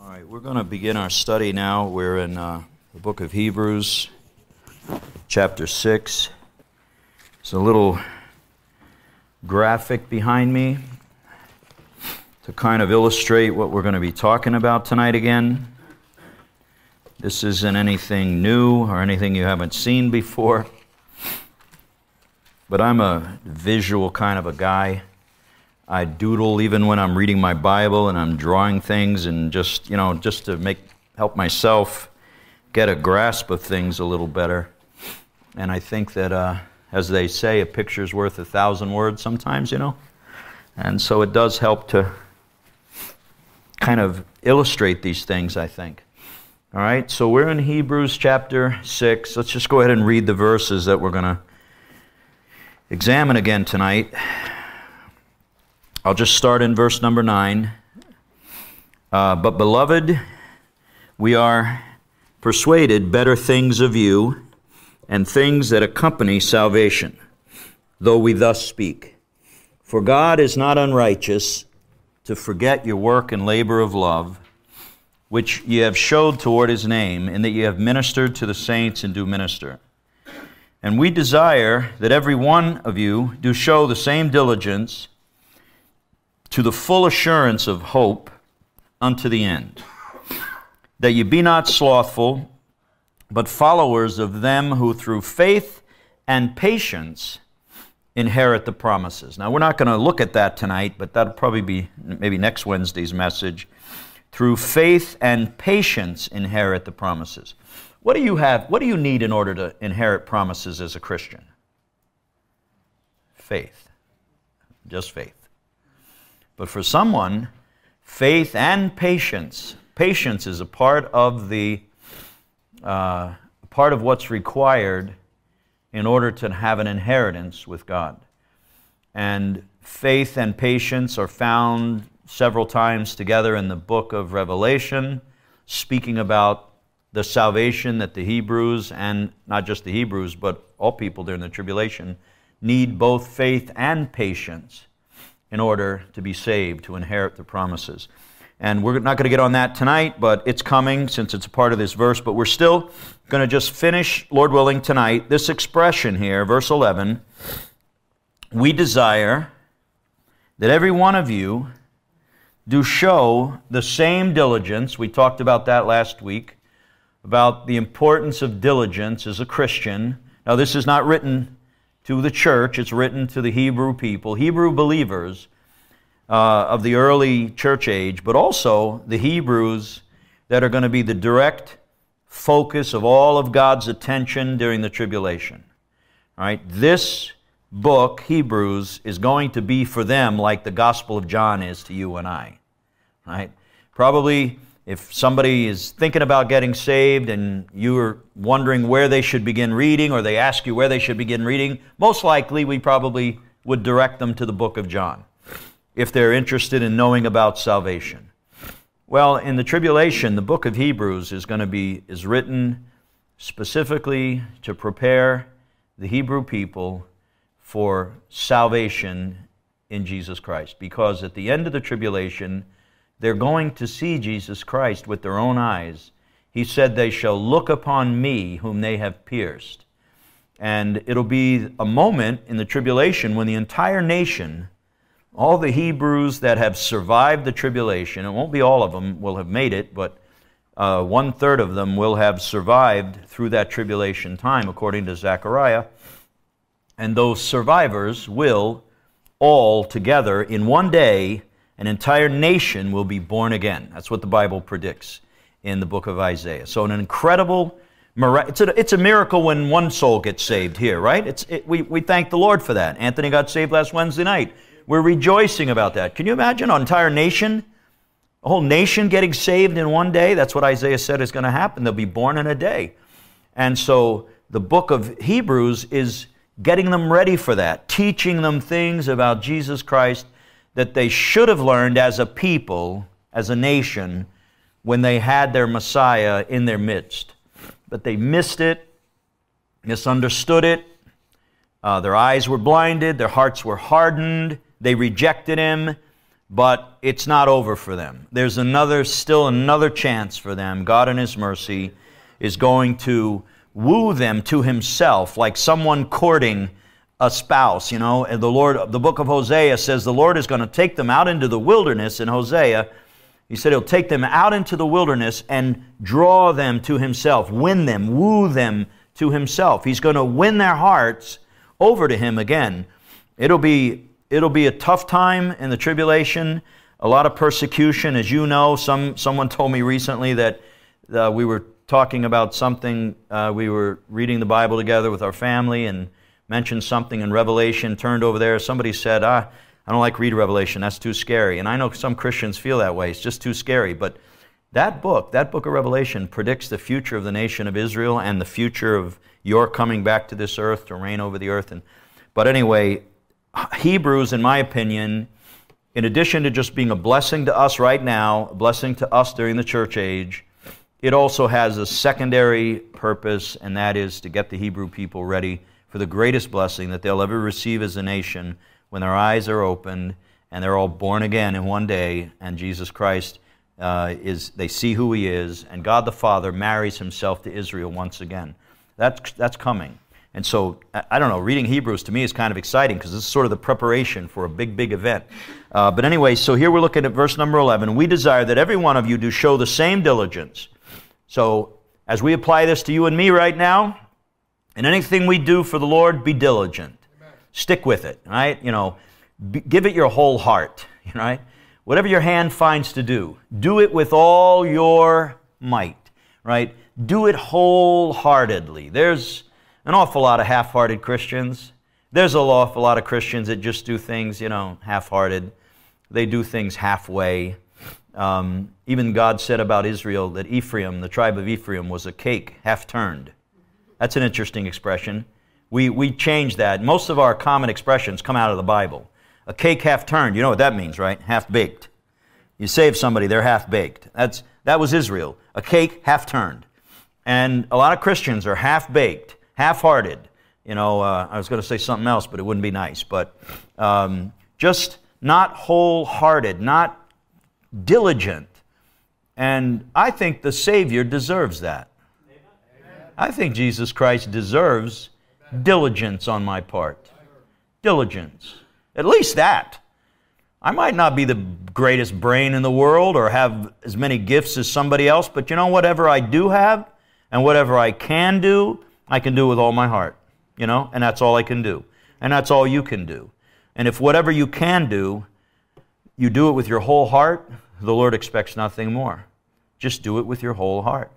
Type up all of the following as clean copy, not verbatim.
All right, we're going to begin our study now. We're in the book of Hebrews, chapter 6. It's a little graphic behind me to kind of illustrate what we're going to be talking about tonight again. This isn't anything new or anything you haven't seen before, but I'm a visual kind of a guy. I doodle even when I'm reading my Bible and I'm drawing things and just to help myself get a grasp of things a little better. And I think that, as they say, a picture's worth 1,000 words sometimes, you know. And so it does help to kind of illustrate these things, I think. All right, so we're in Hebrews chapter 6. Let's just go ahead and read the verses that we're going to examine again tonight. I'll just start in verse number 9. But beloved, we are persuaded better things of you, and things that accompany salvation, though we thus speak. For God is not unrighteous to forget your work and labor of love, which ye have showed toward his name, in that ye have ministered to the saints and do minister. And we desire that every one of you do show the same diligence to the full assurance of hope unto the end, that ye be not slothful, but followers of them who through faith and patience inherit the promises. Now, we're not going to look at that tonight, but that'll probably be maybe next Wednesday's message. Through faith and patience inherit the promises. What do you have? What do you need in order to inherit promises as a Christian? Faith. Just faith. But for someone, faith and patience. Patience is a part of the part of what's required in order to have an inheritance with God. And faith and patience are found several times together in the book of Revelation, speaking about the salvation that the Hebrews, and not just the Hebrews, but all people during the tribulation, need both faith and patience in order to be saved, to inherit the promises. And we're not going to get on that tonight, but it's coming since it's a part of this verse. But we're still going to just finish, Lord willing, tonight, this expression here, verse 11. We desire that every one of you do show the same diligence. We talked about that last week, about the importance of diligence as a Christian. Now, this is not written to the church, it's written to the Hebrew people, Hebrew believers of the early church age, but also the Hebrews that are going to be the direct focus of all of God's attention during the tribulation. All right, this book, Hebrews, is going to be for them like the Gospel of John is to you and I. All right? Probably if somebody is thinking about getting saved and you're wondering where they should begin reading, or they ask you where they should begin reading, most likely we probably would direct them to the book of John if they're interested in knowing about salvation. Well, in the tribulation, the book of Hebrews is going to be written specifically to prepare the Hebrew people for salvation in Jesus Christ, because at the end of the tribulation, they're going to see Jesus Christ with their own eyes. He said, they shall look upon me whom they have pierced. And it'll be a moment in the tribulation when the entire nation, all the Hebrews that have survived the tribulation, it won't be all of them will have made it, but 1/3 of them will have survived through that tribulation time, according to Zechariah. And those survivors will all together in one day, an entire nation will be born again. That's what the Bible predicts in the book of Isaiah. So an incredible, it's a miracle when one soul gets saved here, right? We thank the Lord for that. Anthony got saved last Wednesday night. We're rejoicing about that. Can you imagine an entire nation, a whole nation getting saved in one day? That's what Isaiah said is going to happen. They'll be born in a day. And so the book of Hebrews is getting them ready for that, teaching them things about Jesus Christ that they should have learned as a people, as a nation, when they had their Messiah in their midst. But they missed it, misunderstood it, their eyes were blinded, their hearts were hardened, they rejected him, but it's not over for them. There's still another chance for them. God in His mercy is going to woo them to Himself, like someone courting a spouse, you know. And the book of Hosea says the Lord is going to take them out into the wilderness. In Hosea, He said He'll take them out into the wilderness and draw them to Himself, win them, woo them to Himself. He's going to win their hearts over to Him again. It'll be a tough time in the tribulation, a lot of persecution. As you know, someone told me recently that we were talking about something, we were reading the Bible together with our family and mentioned something in Revelation, turned over there. Somebody said, I don't like read Revelation, that's too scary. And I know some Christians feel that way, it's just too scary. But that book of Revelation predicts the future of the nation of Israel and the future of your coming back to this earth to reign over the earth. But anyway, Hebrews, in my opinion, in addition to just being a blessing to us right now, a blessing to us during the church age, it also has a secondary purpose, and that is to get the Hebrew people ready for the greatest blessing that they'll ever receive as a nation when their eyes are opened and they're all born again in one day, and Jesus Christ they see who He is, and God the Father marries Himself to Israel once again. That's coming. And so, I don't know, reading Hebrews to me is kind of exciting because this is sort of the preparation for a big, big event. But anyway, so here we're looking at verse number 11. We desire that every one of you do show the same diligence. So, as we apply this to you and me right now, in anything we do for the Lord, be diligent. Amen. Stick with it, right? You know, give it your whole heart, right? Whatever your hand finds to do it with all your might, right? Do it wholeheartedly. There's an awful lot of half-hearted Christians. There's an awful lot of Christians that just do things, you know, half-hearted. They do things halfway. Even God said about Israel that Ephraim, the tribe of Ephraim, was a cake half-turned. That's an interesting expression. We change that. Most of our common expressions come out of the Bible. A cake half-turned, you know what that means, right? Half-baked. You save somebody, they're half-baked. That was Israel. A cake half-turned. And a lot of Christians are half-baked, half-hearted. You know, I was going to say something else, but it wouldn't be nice. But just not wholehearted, not diligent. And I think the Savior deserves that. I think Jesus Christ deserves diligence on my part. Diligence. At least that. I might not be the greatest brain in the world or have as many gifts as somebody else, but you know, whatever I do have and whatever I can do with all my heart. You know, and that's all I can do. And that's all you can do. And if whatever you can do, you do it with your whole heart, the Lord expects nothing more. Just do it with your whole heart.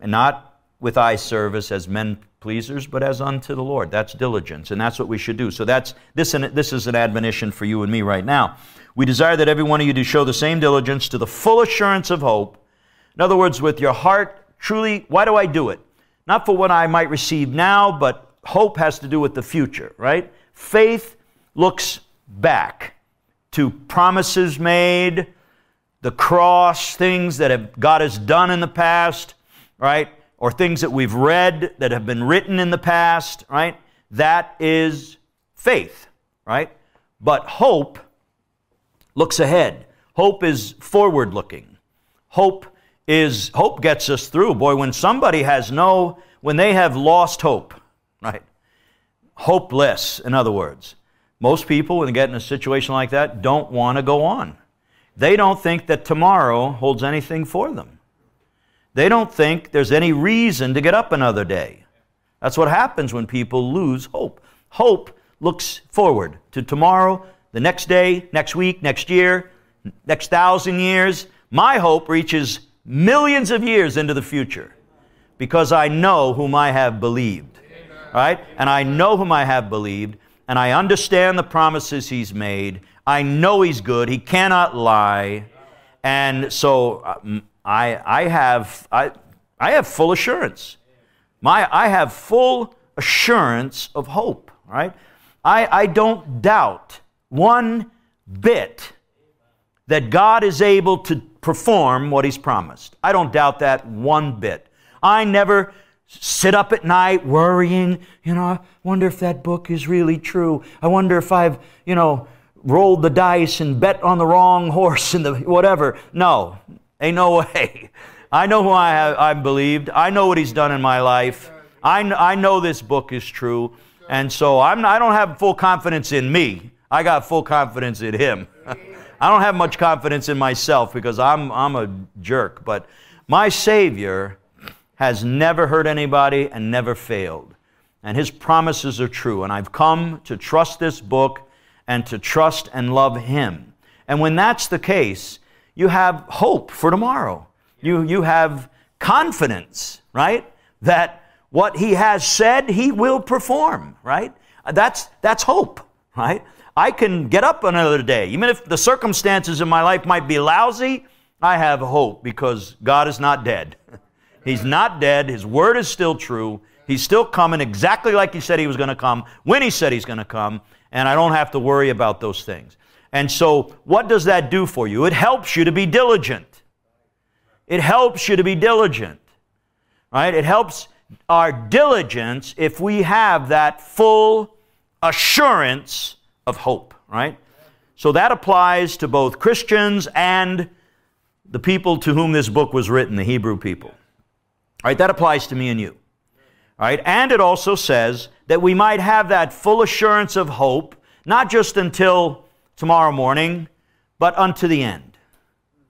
And not with eye service as men pleasers, but as unto the Lord. That's diligence, and that's what we should do. So this is an admonition for you and me right now. We desire that every one of you do show the same diligence to the full assurance of hope. In other words, with your heart, truly, why do I do it? Not for what I might receive now, but hope has to do with the future, right? Faith looks back to promises made, the cross, things that God has done in the past, right? Or things that we've read that have been written in the past, right? That is faith, right? But hope looks ahead. Hope is forward-looking. Hope gets us through. Boy, when somebody when they have lost hope, right? Hopeless, in other words. Most people, when they get in a situation like that, don't want to go on. They don't think that tomorrow holds anything for them. They don't think there's any reason to get up another day. That's what happens when people lose hope. Hope looks forward to tomorrow, the next day, next week, next year, next 1,000 years. My hope reaches millions of years into the future because I know whom I have believed. Right? And I know whom I have believed, and I understand the promises He's made. I know He's good. He cannot lie. And so I have full assurance. I have full assurance of hope, right? I don't doubt one bit that God is able to perform what He's promised. I don't doubt that one bit. I never sit up at night worrying, you know, I wonder if that book is really true. I wonder if I've, you know, rolled the dice and bet on the wrong horse and the whatever. No, ain't no way. I know who I believed. I know what He's done in my life. I know this book is true. And so I don't have full confidence in me. I got full confidence in Him. I don't have much confidence in myself because I'm a jerk. But my Savior has never hurt anybody and never failed. And His promises are true. And I've come to trust this book and to trust and love Him. And when that's the case, you have hope for tomorrow. You have confidence, right? That what He has said, He will perform, right? That's hope, right? I can get up another day. Even if the circumstances in my life might be lousy, I have hope because God is not dead. He's not dead. His Word is still true. He's still coming exactly like He said He was going to come, when He said He's going to come, and I don't have to worry about those things. And so what does that do for you? It helps you to be diligent. It helps you to be diligent, right? It helps our diligence if we have that full assurance of hope, right? So that applies to both Christians and the people to whom this book was written, the Hebrew people. All right, that applies to me and you. All right, and it also says that we might have that full assurance of hope, not just until tomorrow morning, but unto the end,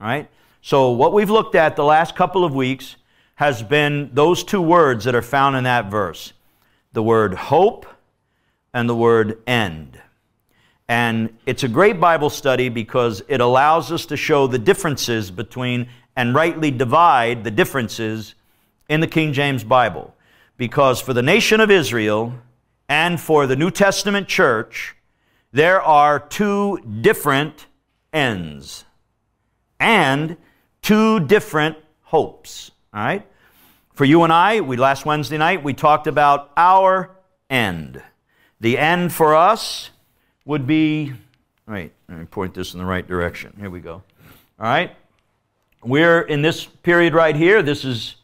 all right? So what we've looked at the last couple of weeks has been those two words that are found in that verse, the word hope and the word end. And it's a great Bible study because it allows us to show the differences between and rightly divide the differences in the King James Bible. Because for the nation of Israel and for the New Testament church, there are two different ends and two different hopes, all right? For you and I, last Wednesday night, we talked about our end. The end for us would be, all right, let me point this in the right direction. Here we go, all right? We're in this period right here. This is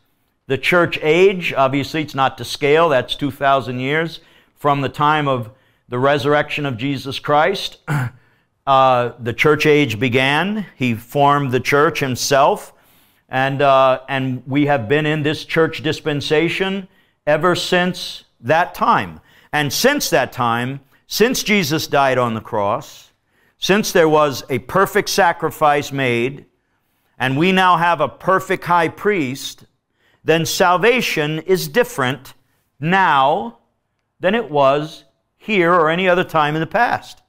the church age. Obviously, it's not to scale. That's 2,000 years from the time of the resurrection of Jesus Christ. The church age began. He formed the church Himself. And we have been in this church dispensation ever since that time. And since that time, since Jesus died on the cross, since there was a perfect sacrifice made, and we now have a perfect high priest, then salvation is different now than it was here or any other time in the past.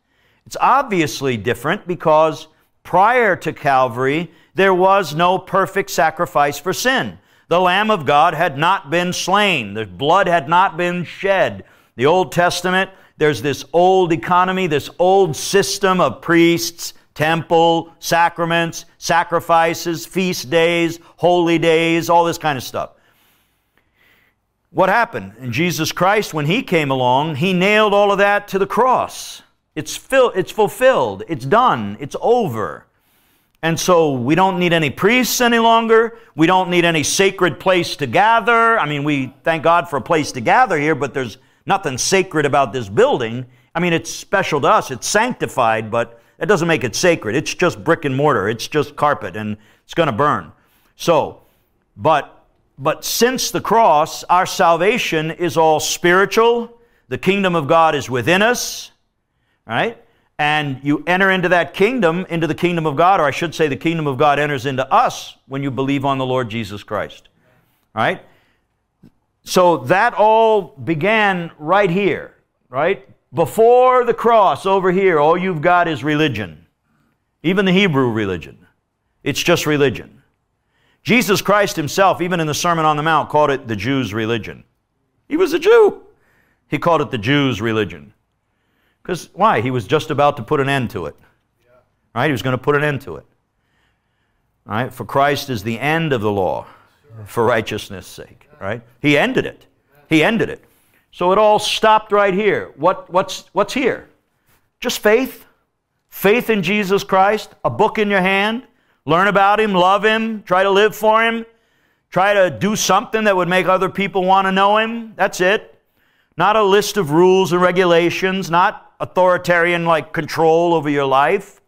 It's obviously different because prior to Calvary, there was no perfect sacrifice for sin. The Lamb of God had not been slain. The blood had not been shed. The Old Testament, there's this old economy, this old system of priests, temple, sacraments, sacrifices, feast days, holy days, all this kind of stuff. What happened? In Jesus Christ, when He came along, He nailed all of that to the cross. It's fulfilled. It's done. It's over. And so we don't need any priests any longer. We don't need any sacred place to gather. I mean, we thank God for a place to gather here, but there's nothing sacred about this building. I mean, it's special to us. It's sanctified, but that doesn't make it sacred. It's just brick and mortar. It's just carpet, and it's going to burn. So, but since the cross, our salvation is all spiritual. The kingdom of God is within us. Right? And you enter into that kingdom, into the kingdom of God, or I should say the kingdom of God enters into us when you believe on the Lord Jesus Christ. Right? So that all began right here. Right? Before the cross, over here, all you've got is religion. Even the Hebrew religion. It's just religion. Jesus Christ Himself, even in the Sermon on the Mount, called it the Jews' religion. He was a Jew. He called it the Jews' religion. Because why? He was just about to put an end to it. Right? He was going to put an end to it. Right? For Christ is the end of the law for righteousness' sake. Right? He ended it. He ended it. So it all stopped right here. What's here? Just faith. Faith in Jesus Christ. A book in your hand. Learn about Him. Love Him. Try to live for Him. Try to do something that would make other people want to know Him. That's it. Not a list of rules and regulations. Not authoritarian like control over your life.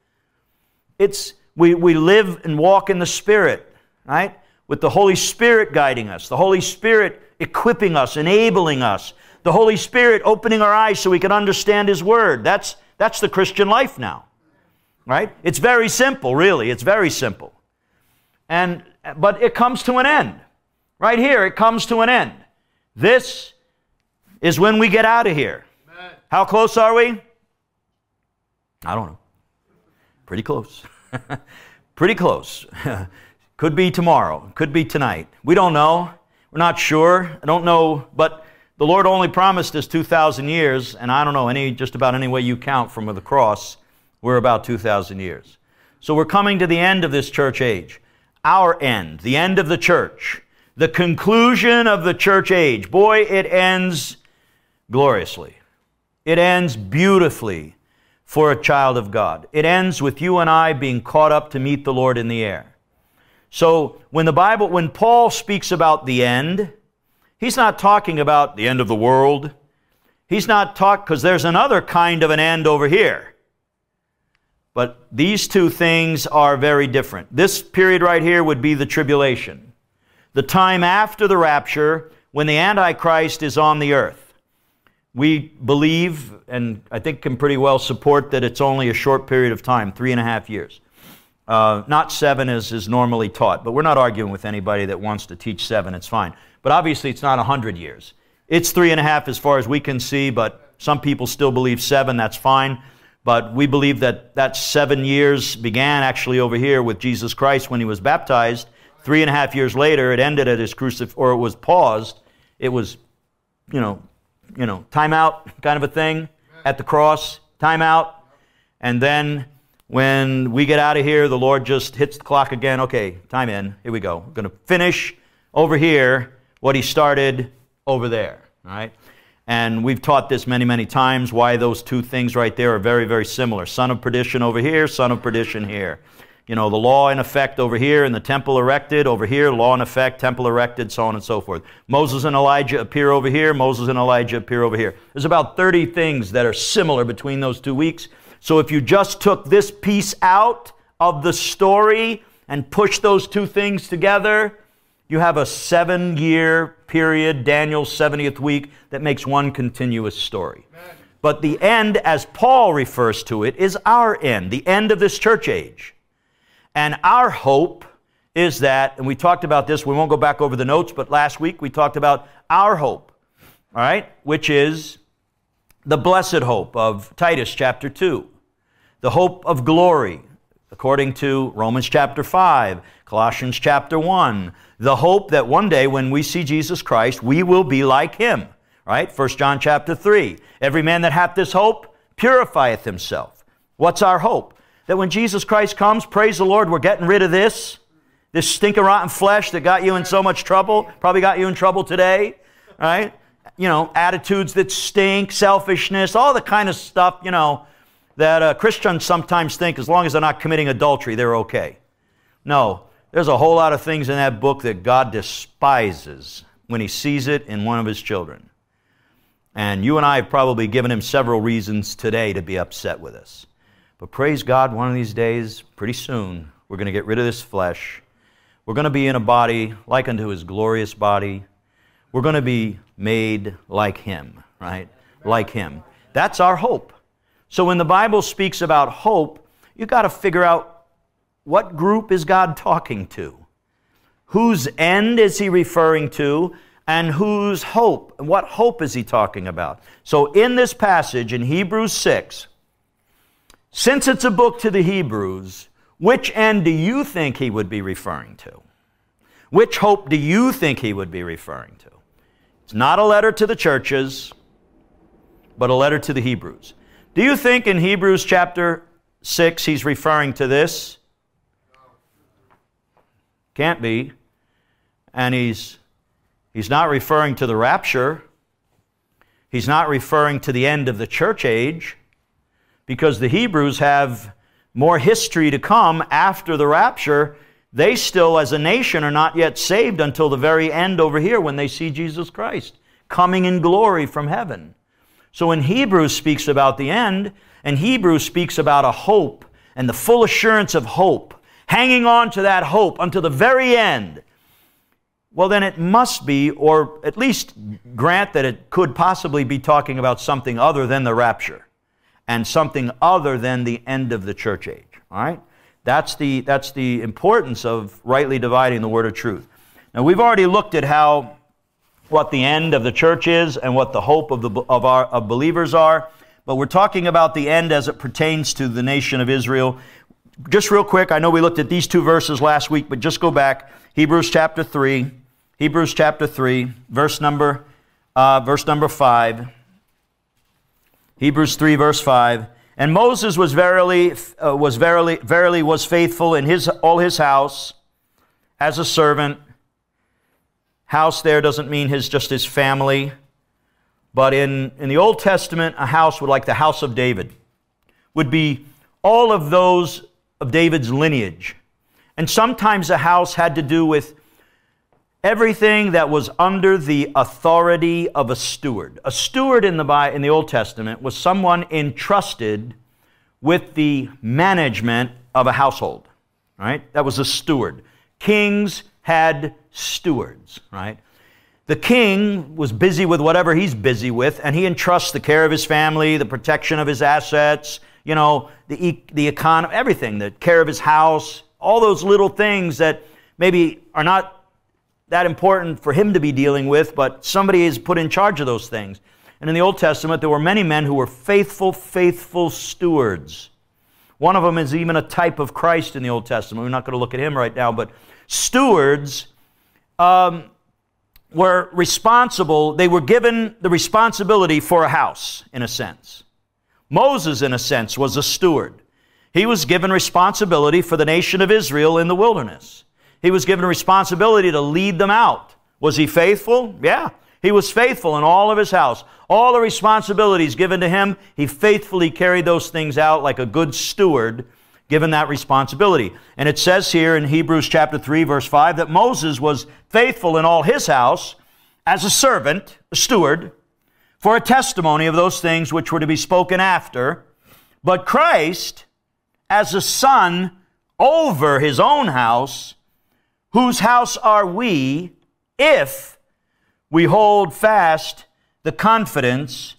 It's we live and walk in the Spirit, right? With the Holy Spirit guiding us, the Holy Spirit equipping us, enabling us, the Holy Spirit opening our eyes so we can understand His Word. That's the Christian life now, right? It's very simple, really. It's very simple. But it comes to an end. Right here, it comes to an end. This is when we get out of here. Amen. How close are we? I don't know. Pretty close. Pretty close. Could be tomorrow. Could be tonight. We don't know. We're not sure. I don't know. But the Lord only promised us 2,000 years, and I don't know, just about any way you count from the cross, we're about 2,000 years. So we're coming to the end of this church age. Our end. The end of the church. The conclusion of the church age. Boy, it ends gloriously. It ends beautifully for a child of God. It ends with you and I being caught up to meet the Lord in the air. So when Paul speaks about the end, he's not talking about the end of the world. He's not talking, because there's another kind of an end over here. But these two things are very different. This period right here would be the tribulation. The time after the rapture, when the Antichrist is on the earth. We believe, and I think can pretty well support, that it's only a short period of time, 3.5 years. Not 7 as is normally taught, but we're not arguing with anybody that wants to teach 7, it's fine. But obviously it's not 100 years. It's 3.5 as far as we can see, but some people still believe 7, that's fine. But we believe that 7 years began actually over here with Jesus Christ when He was baptized. 3.5 years later, it ended at His crucif, or it was paused. It was, you know, time out kind of a thing at the cross, time out. And then when we get out of here, the Lord just hits the clock again. Okay, time in. Here we go. We're going to finish over here what He started over there. All right? And we've taught this many, many times, why those two things right there are very, very similar. Son of perdition over here, son of perdition here. You know, the law in effect over here and the temple erected over here, law in effect, temple erected, so on and so forth. Moses and Elijah appear over here, Moses and Elijah appear over here. There's about 30 things that are similar between those 2 weeks. So if you just took this piece out of the story and pushed those two things together, you have a 7-year period, Daniel's 70th week, that makes one continuous story. Amen. But the end, as Paul refers to it, is our end, the end of this church age. And our hope is that, and we talked about this, we won't go back over the notes, but last week we talked about our hope, all right, which is the blessed hope of Titus chapter 2, the hope of glory, according to Romans chapter 5, Colossians chapter 1, the hope that one day when we see Jesus Christ, we will be like Him, right? 1 John chapter 3, every man that hath this hope purifieth himself. What's our hope? That when Jesus Christ comes, praise the Lord, we're getting rid of this stinking rotten flesh that got you in so much trouble, probably got you in trouble today, right? You know, attitudes that stink, selfishness, all the kind of stuff, you know, that Christians sometimes think as long as they're not committing adultery, they're okay. No, there's a whole lot of things in that book that God despises when He sees it in one of His children. And you and I have probably given Him several reasons today to be upset with us. But praise God, one of these days, pretty soon, we're going to get rid of this flesh. We're going to be in a body like unto His glorious body. We're going to be made like Him, right? Like Him. That's our hope. So when the Bible speaks about hope, you've got to figure out what group is God talking to? Whose end is He referring to? And whose hope? And what hope is He talking about? So in this passage in Hebrews 6, since it's a book to the Hebrews, which end do you think He would be referring to? Which hope do you think He would be referring to? It's not a letter to the churches, but a letter to the Hebrews. Do you think in Hebrews chapter 6 He's referring to this? Can't be. And he's not referring to the rapture. He's not referring to the end of the church age, because the Hebrews have more history to come after the rapture. They still, as a nation, are not yet saved until the very end over here when they see Jesus Christ coming in glory from heaven. So when Hebrews speaks about the end, and Hebrews speaks about a hope and the full assurance of hope, hanging on to that hope until the very end, well, then it must be, or at least grant that it could possibly be talking about something other than the rapture and something other than the end of the church age. All right? That's the importance of rightly dividing the word of truth. Now, we've already looked at what the end of the church is and what the hope of believers are, but we're talking about the end as it pertains to the nation of Israel. Just real quick, I know we looked at these two verses last week, but just go back. Hebrews chapter 3, Hebrews chapter 3, verse number 5. Hebrews 3, verse 5. And Moses was verily faithful in all his house as a servant. House there doesn't mean just his family, but in the Old Testament, a house would, like the house of David, would be all of those of David's lineage. And sometimes a house had to do with everything that was under the authority of a steward. A steward in the Old Testament was someone entrusted with the management of a household, right? That was a steward. Kings had stewards, right? The king was busy with whatever he's busy with, and he entrusts the care of his family, the protection of his assets, you know, the economy, everything, the care of his house, all those little things that maybe are not that important for him to be dealing with, but somebody is put in charge of those things. And in the Old Testament, there were many men who were faithful stewards. One of them is even a type of Christ in the Old Testament. We're not going to look at him right now, but stewards were responsible. They were given the responsibility for a house, in a sense. Moses, in a sense, was a steward. He was given responsibility for the nation of Israel in the wilderness. He was given responsibility to lead them out. Was he faithful? Yeah. He was faithful in all of his house. All the responsibilities given to him, he faithfully carried those things out like a good steward given that responsibility. And it says here in Hebrews chapter 3, verse 5, that Moses was faithful in all his house as a servant, a steward, for a testimony of those things which were to be spoken after. But Christ, as a son over his own house, whose house are we, if we hold fast the confidence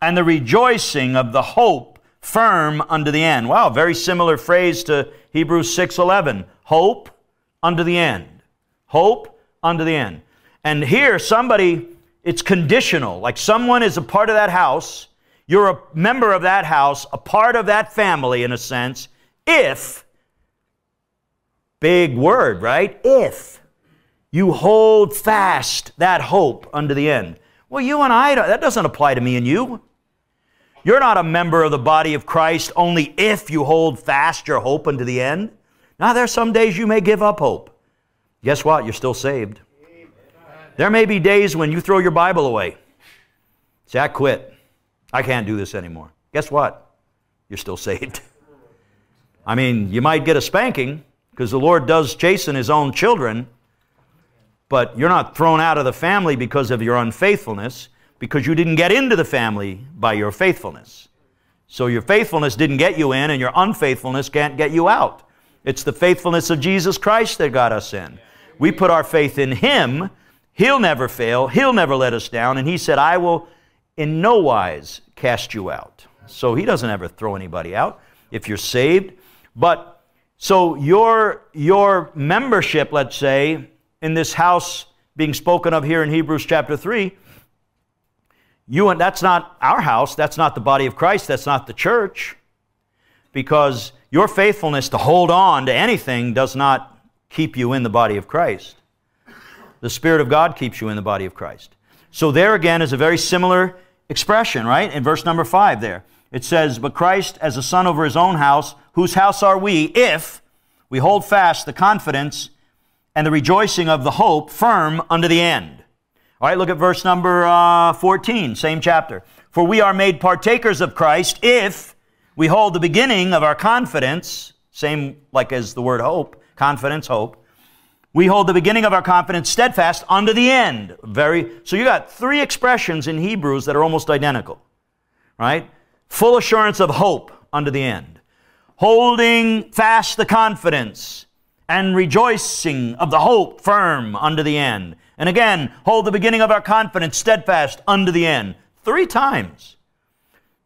and the rejoicing of the hope firm unto the end. Wow, very similar phrase to Hebrews 6:11. Hope unto the end. Hope unto the end. And here somebody, it's conditional. Like someone is a part of that house. You're a member of that house, a part of that family in a sense, if, big word, right? If you hold fast that hope unto the end. Well, you and I, that doesn't apply to me and you. You're not a member of the body of Christ only if you hold fast your hope unto the end. Now, there are some days you may give up hope. Guess what? You're still saved. Amen. There may be days when you throw your Bible away. Say, I quit. I can't do this anymore. Guess what? You're still saved. I mean, you might get a spanking because the Lord does chasten His own children, but you're not thrown out of the family because of your unfaithfulness, because you didn't get into the family by your faithfulness. So your faithfulness didn't get you in, and your unfaithfulness can't get you out. It's the faithfulness of Jesus Christ that got us in. We put our faith in Him. He'll never fail. He'll never let us down. And He said, I will in no wise cast you out. So He doesn't ever throw anybody out if you're saved. But so your membership, let's say, in this house being spoken of here in Hebrews chapter 3, that's not our house, that's not the body of Christ, that's not the church, because your faithfulness to hold on to anything does not keep you in the body of Christ. The Spirit of God keeps you in the body of Christ. So there again is a very similar expression, right? In verse number 5 there, it says, But Christ as a son over his own house, whose house are we, if we hold fast the confidence and the rejoicing of the hope firm unto the end. All right, look at verse number 14, same chapter. For we are made partakers of Christ if we hold the beginning of our confidence, same like as the word hope, confidence, hope. We hold the beginning of our confidence steadfast unto the end. So you got three expressions in Hebrews that are almost identical. right? Full assurance of hope unto the end, holding fast the confidence and rejoicing of the hope firm unto the end. And again, hold the beginning of our confidence steadfast unto the end. 3 times.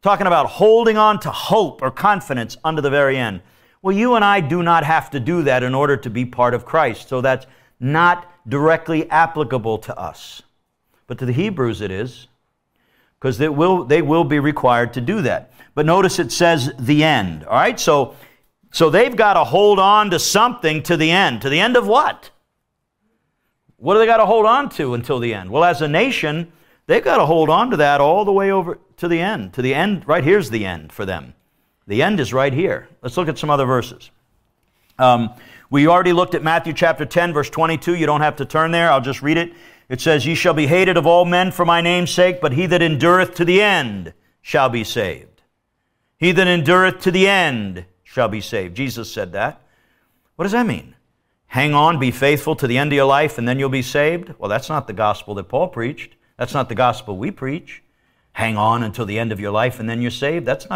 Talking about holding on to hope or confidence unto the very end. Well, you and I do not have to do that in order to be part of Christ. So that's not directly applicable to us. But to the Hebrews it is, because they will be required to do that. But notice it says the end, all right? So they've got to hold on to something to the end. To the end of what? What do they got to hold on to until the end? Well, as a nation, they've got to hold on to that all the way over to the end. To the end, right here's the end for them. The end is right here. Let's look at some other verses. We already looked at Matthew chapter 10, verse 22. You don't have to turn there. I'll just read it. It says, "Ye shall be hated of all men for my name's sake, but he that endureth to the end shall be saved." He that endureth to the end shall be saved. Jesus said that. What does that mean? Hang on, be faithful to the end of your life, and then you'll be saved? Well, that's not the gospel that Paul preached. That's not the gospel we preach. Hang on until the end of your life, and then you're saved. That's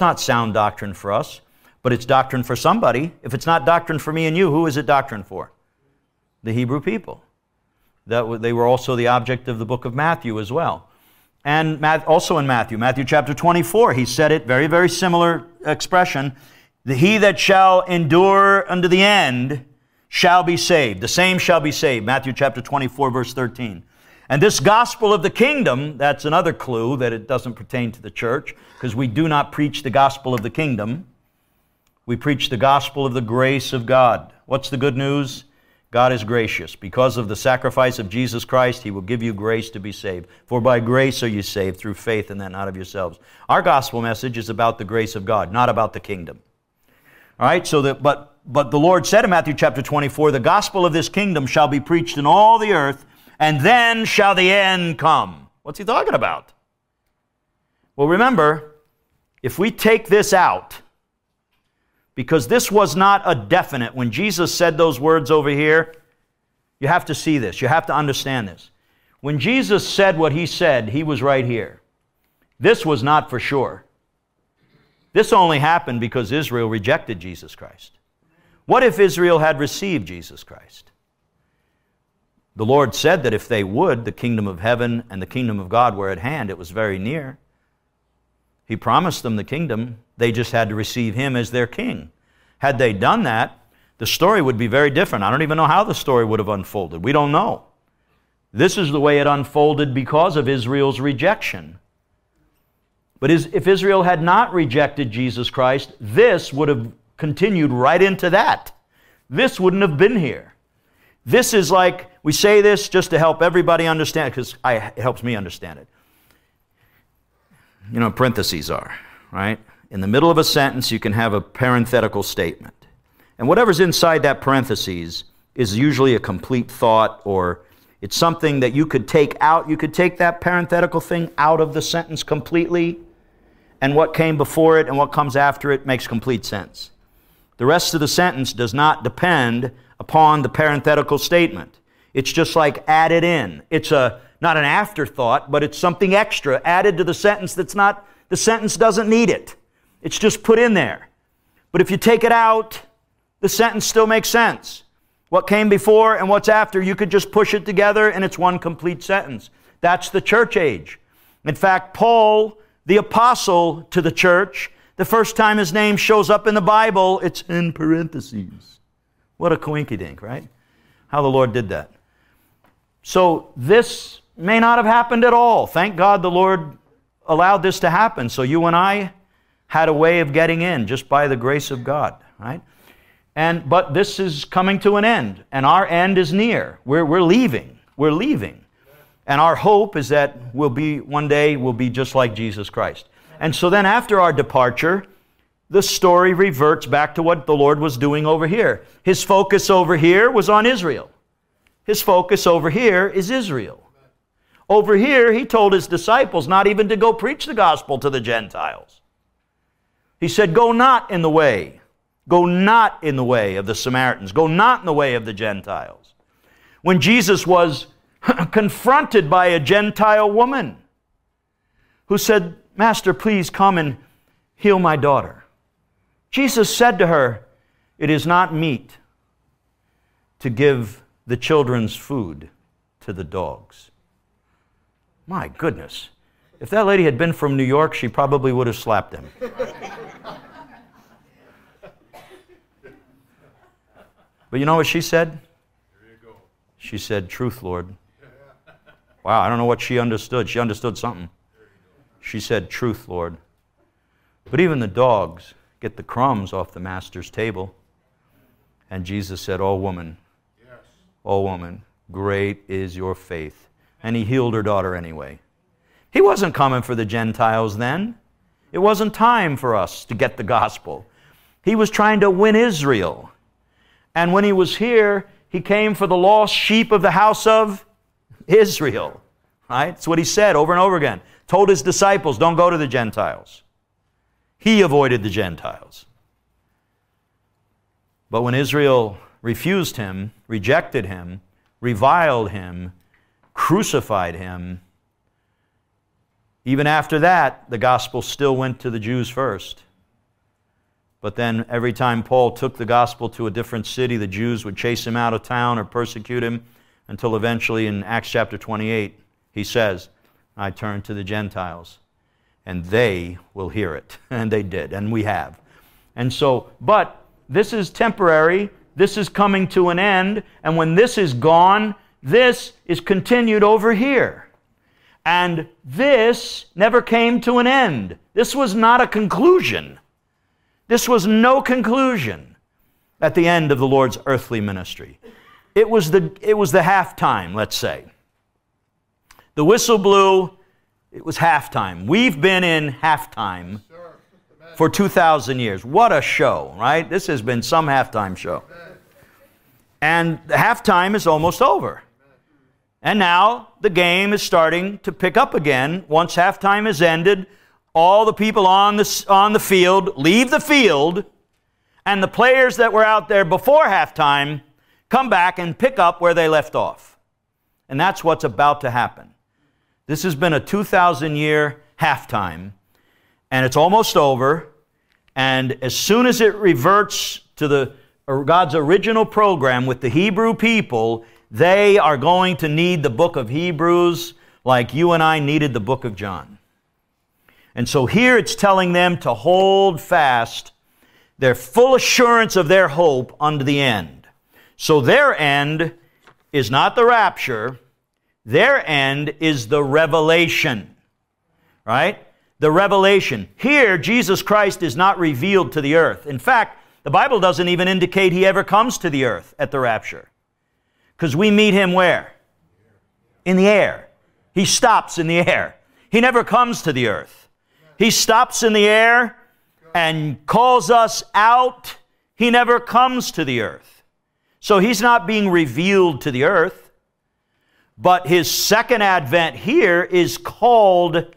not sound doctrine for us, but it's doctrine for somebody. If it's not doctrine for me and you, who is it doctrine for? The Hebrew people. They were also the object of the book of Matthew as well. And also in Matthew chapter 24, he said it, very, very similar expression, "He that shall endure unto the end shall be saved." The same shall be saved, Matthew chapter 24, verse 13. And this gospel of the kingdom, that's another clue that it doesn't pertain to the church, because we do not preach the gospel of the kingdom. We preach the gospel of the grace of God. What's the good news? God is gracious. Because of the sacrifice of Jesus Christ, He will give you grace to be saved. For by grace are you saved, through faith, and that not of yourselves. Our gospel message is about the grace of God, not about the kingdom. All right, so but the Lord said in Matthew chapter 24, "The gospel of this kingdom shall be preached in all the earth, and then shall the end come." What's He talking about? Well, remember, if we take this out, because this was not a definite. When Jesus said those words over here, you have to see this. You have to understand this. When Jesus said what He said, He was right here. This was not for sure. This only happened because Israel rejected Jesus Christ. What if Israel had received Jesus Christ? The Lord said that if they would, the kingdom of heaven and the kingdom of God were at hand. It was very near. He promised them the kingdom. They just had to receive Him as their king. Had they done that, the story would be very different. I don't even know how the story would have unfolded. We don't know. This is the way it unfolded because of Israel's rejection. But if Israel had not rejected Jesus Christ, this would have continued right into that. This wouldn't have been here. This is like, we say this just to help everybody understand, because it helps me understand it. You know what parentheses are, right? In the middle of a sentence, you can have a parenthetical statement. And whatever's inside that parentheses is usually a complete thought, or it's something that you could take out. You could take that parenthetical thing out of the sentence completely, and what came before it and what comes after it makes complete sense. The rest of the sentence does not depend upon the parenthetical statement. It's just like added in. It's not an afterthought, but it's something extra added to the sentence that's not, the sentence doesn't need it. It's just put in there. But if you take it out, the sentence still makes sense. What came before and what's after, you could just push it together and it's one complete sentence. That's the church age. In fact, Paul, the apostle to the church, the first time his name shows up in the Bible, it's in parentheses. What a coinkydink, right? How the Lord did that. So this may not have happened at all. Thank God the Lord allowed this to happen. So you and I had a way of getting in just by the grace of God, right? But this is coming to an end, and our end is near. We're leaving. We're leaving. And our hope is that one day we'll be just like Jesus Christ. And so then after our departure, the story reverts back to what the Lord was doing over here. His focus over here was on Israel. His focus over here is Israel. Over here, He told His disciples not even to go preach the gospel to the Gentiles. He said, "Go not in the way. Go not in the way of the Samaritans. Go not in the way of the Gentiles." When Jesus was confronted by a Gentile woman who said, Master, please come and heal my daughter. Jesus said to her, it is not meet to give the children's food to the dogs. My goodness. If that lady had been from New York, she probably would have slapped him. But you know what she said? She said, truth, Lord. Wow, I don't know what she understood. She understood something. She said, truth, Lord. But even the dogs get the crumbs off the master's table. And Jesus said, oh, woman, yes. Oh, woman, great is your faith. And he healed her daughter anyway. He wasn't coming for the Gentiles then. It wasn't time for us to get the gospel. He was trying to win Israel. And when he was here, he came for the lost sheep of the house of Israel. Right? That's what he said over and over again. Told his disciples, don't go to the Gentiles. He avoided the Gentiles. But when Israel refused him, rejected him, reviled him, crucified him, even after that, the gospel still went to the Jews first. But then every time Paul took the gospel to a different city, the Jews would chase him out of town or persecute him until eventually in Acts chapter 28, he says, I turn to the Gentiles, and they will hear it. And they did, and we have. And so, but this is temporary. This is coming to an end. And when this is gone, this is continued over here. And this never came to an end. This was not a conclusion. This was no conclusion at the end of the Lord's earthly ministry. It was the halftime, let's say. The whistle blew, it was halftime. We've been in halftime for 2,000 years. What a show, right? This has been some halftime show. And the halftime is almost over. And now the game is starting to pick up again. Once halftime is ended, all the people on the field leave the field, and the players that were out there before halftime come back and pick up where they left off. And that's what's about to happen. This has been a 2,000-year halftime, and it's almost over, and as soon as it reverts to God's original program with the Hebrew people, they are going to need the book of Hebrews like you and I needed the book of John. And so here it's telling them to hold fast their full assurance of their hope unto the end. So their end is not the rapture. Their end is the revelation, right? The revelation. Here, Jesus Christ is not revealed to the earth. In fact, the Bible doesn't even indicate he ever comes to the earth at the rapture. Because we meet him where? In the air. He stops in the air. He never comes to the earth. He stops in the air and calls us out. He never comes to the earth. So he's not being revealed to the earth. But his second advent here is called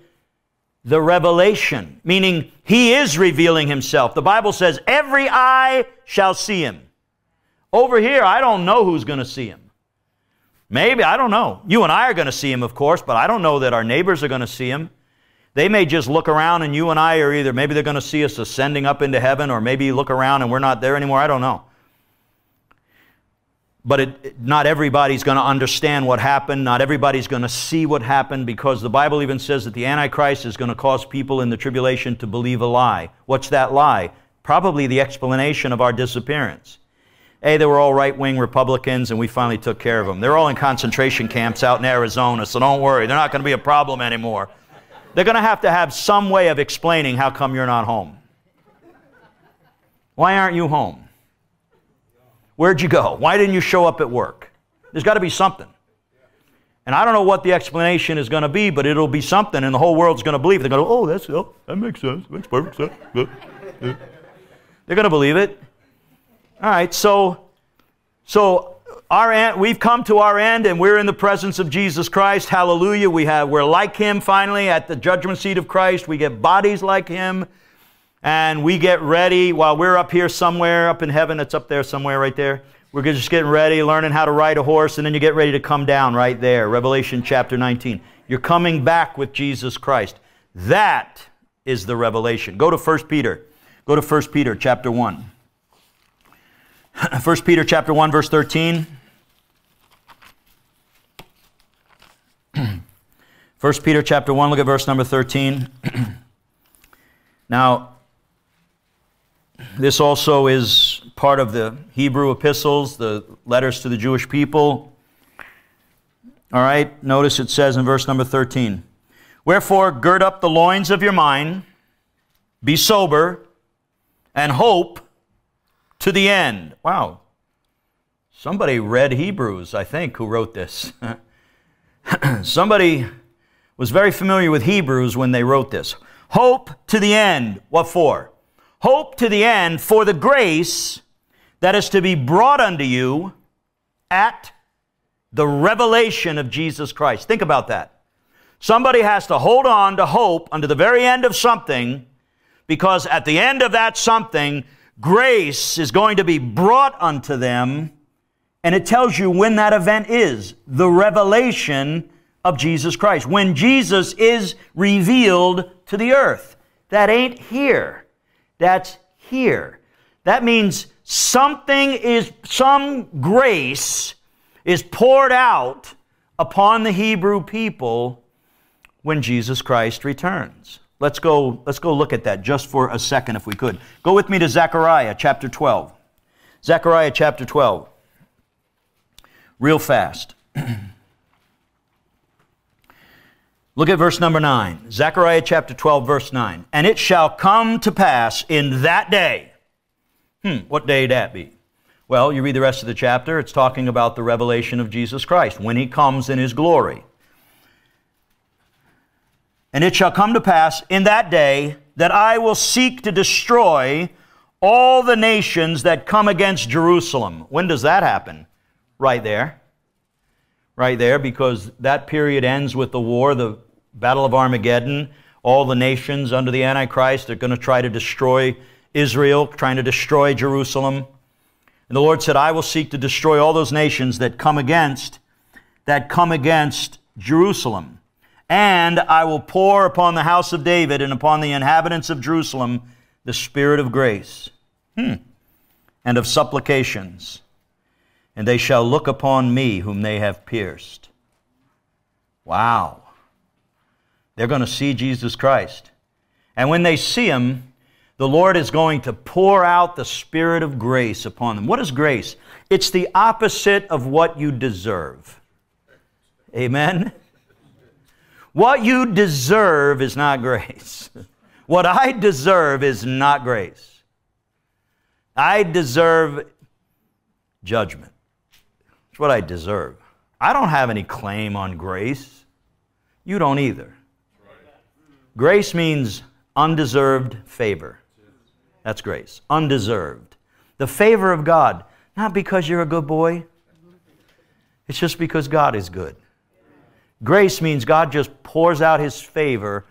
the revelation, meaning he is revealing himself. The Bible says, every eye shall see him. Over here, I don't know who's going to see him. Maybe, I don't know. You and I are going to see him, of course, but I don't know that our neighbors are going to see him. They may just look around and you and I are either, maybe they're going to see us ascending up into heaven, or maybe look around and we're not there anymore. I don't know. But not everybody's going to understand what happened. Not everybody's going to see what happened, because the Bible even says that the Antichrist is going to cause people in the tribulation to believe a lie. What's that lie? Probably the explanation of our disappearance. Hey, they were all right-wing Republicans, and we finally took care of them. They're all in concentration camps out in Arizona, so don't worry. They're not going to be a problem anymore. They're going to have some way of explaining how come you're not home. Why aren't you home? Where'd you go? Why didn't you show up at work? There's got to be something. And I don't know what the explanation is going to be, but it'll be something, and the whole world's going to believe it. They're going to, oh, that makes sense. Makes perfect sense. They're going to believe it. All right, so our end, we've come to our end, and we're in the presence of Jesus Christ. Hallelujah. We're like him finally at the judgment seat of Christ. We get bodies like him. And we get ready while we're up here somewhere, up in heaven. It's up there somewhere right there. We're just getting ready, learning how to ride a horse, and then you get ready to come down right there. Revelation chapter 19. You're coming back with Jesus Christ. That is the revelation. Go to 1 Peter. Go to 1 Peter chapter 1. 1 Peter chapter 1, verse 13. 1 Peter chapter 1, look at verse number 13. Now, this also is part of the Hebrew epistles, the letters to the Jewish people. All right, notice it says in verse number 13, "Wherefore gird up the loins of your mind, be sober, and hope to the end." Wow. Somebody read Hebrews, I think, who wrote this. Somebody was very familiar with Hebrews when they wrote this. Hope to the end. What for? Hope to the end for the grace that is to be brought unto you at the revelation of Jesus Christ. Think about that. Somebody has to hold on to hope unto the very end of something, because at the end of that something, grace is going to be brought unto them, and it tells you when that event is, the revelation of Jesus Christ. When Jesus is revealed to the earth. That ain't here. That's here. That means something is, some grace is poured out upon the Hebrew people when Jesus Christ returns. Let's go look at that just for a second if we could. Go with me to Zechariah chapter 12. Zechariah chapter 12. Real fast. Look at verse number 9. Zechariah chapter 12, verse 9. "And it shall come to pass in that day." What day that be? Well, you read the rest of the chapter. It's talking about the revelation of Jesus Christ, when He comes in His glory. "And it shall come to pass in that day that I will seek to destroy all the nations that come against Jerusalem." When does that happen? Right there. Right there, because that period ends with the war, the Battle of Armageddon. All the nations under the Antichrist are going to try to destroy Israel, trying to destroy Jerusalem. And the Lord said, "I will seek to destroy all those nations that come against Jerusalem. And I will pour upon the house of David and upon the inhabitants of Jerusalem the spirit of grace and of supplications. And they shall look upon me whom they have pierced." Wow. They're going to see Jesus Christ. And when they see Him, the Lord is going to pour out the spirit of grace upon them. What is grace? It's the opposite of what you deserve. Amen? What you deserve is not grace. What I deserve is not grace. I deserve judgment. It's what I deserve. I don't have any claim on grace. You don't either. Grace means undeserved favor. That's grace. Undeserved. The favor of God. Not because you're a good boy. It's just because God is good. Grace means God just pours out His favor,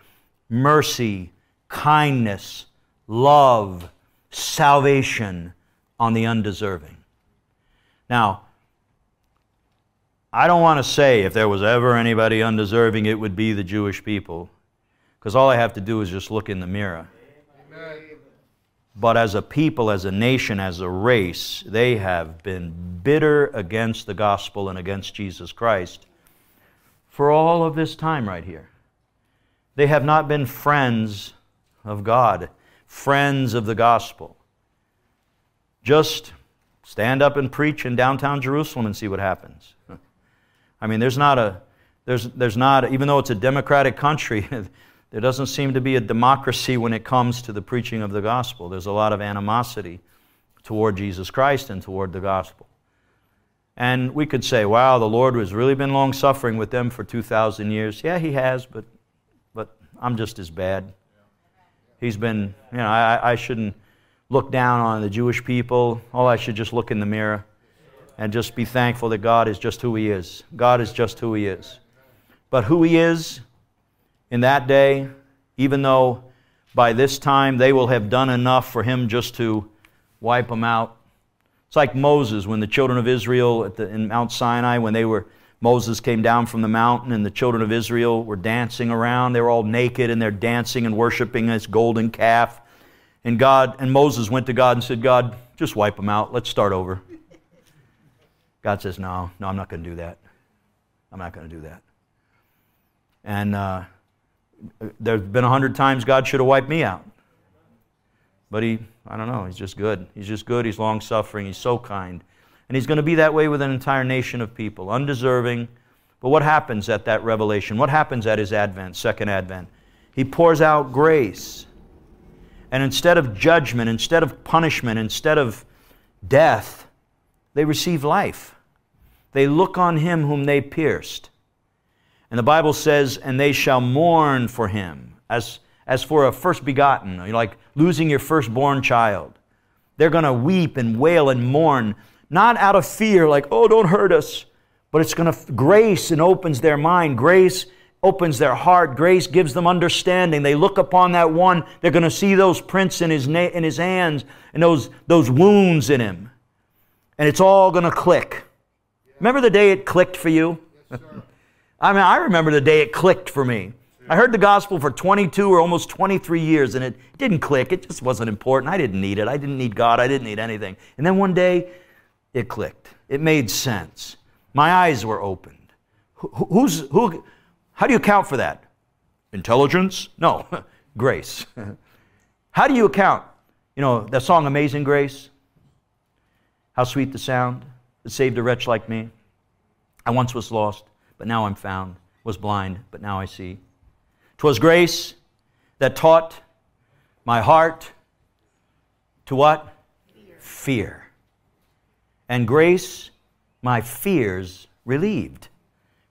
mercy, kindness, love, salvation on the undeserving. Now, I don't want to say if there was ever anybody undeserving, it would be the Jewish people, because all I have to do is just look in the mirror. Amen. But as a people, as a nation, as a race, they have been bitter against the gospel and against Jesus Christ for all of this time right here. They have not been friends of God, friends of the gospel. Just stand up and preach in downtown Jerusalem and see what happens. I mean, there's not, even though it's a democratic country, there doesn't seem to be a democracy when it comes to the preaching of the gospel. There's a lot of animosity toward Jesus Christ and toward the gospel. And we could say, wow, the Lord has really been long-suffering with them for 2,000 years. Yeah, He has, but I'm just as bad. He's been, you know, I shouldn't look down on the Jewish people. All I should just look in the mirror and just be thankful that God is just who He is. God is just who He is. But who He is in that day, even though by this time they will have done enough for Him just to wipe them out. It's like Moses when the children of Israel in Mount Sinai, when they were Moses came down from the mountain and the children of Israel were dancing around. They were all naked and they're dancing and worshiping this golden calf. And Moses went to God and said, God, just wipe them out. Let's start over. God says, no, I'm not going to do that. I'm not going to do that. And there's been 100 times God should have wiped me out. But I don't know, he's just good. He's just good, he's long-suffering, he's so kind. And he's going to be that way with an entire nation of people, undeserving. But what happens at that revelation? What happens at his advent, second advent? He pours out grace. And instead of judgment, instead of punishment, instead of death, they receive life. They look on him whom they pierced. And the Bible says, and they shall mourn for him, as for a first begotten, like losing your firstborn child. They're going to weep and wail and mourn, not out of fear, like, oh, don't hurt us, but it's going to, grace and opens their mind, grace opens their heart, grace gives them understanding. They look upon that one, they're going to see those prints in his hands and those wounds in him. And it's all going to click. Remember the day it clicked for you? Yes, sir. I mean, I remember the day it clicked for me. I heard the gospel for 22 or almost 23 years and it didn't click. It just wasn't important. I didn't need it. I didn't need God. I didn't need anything. And then one day, it clicked. It made sense. My eyes were opened. How do you account for that? Intelligence? No. Grace. How do you account? You know, that song, Amazing Grace? How sweet the sound that saved a wretch like me. I once was lost, but now I'm found. Was blind, but now I see. 'Twas grace that taught my heart to what? Fear. And grace, my fears relieved.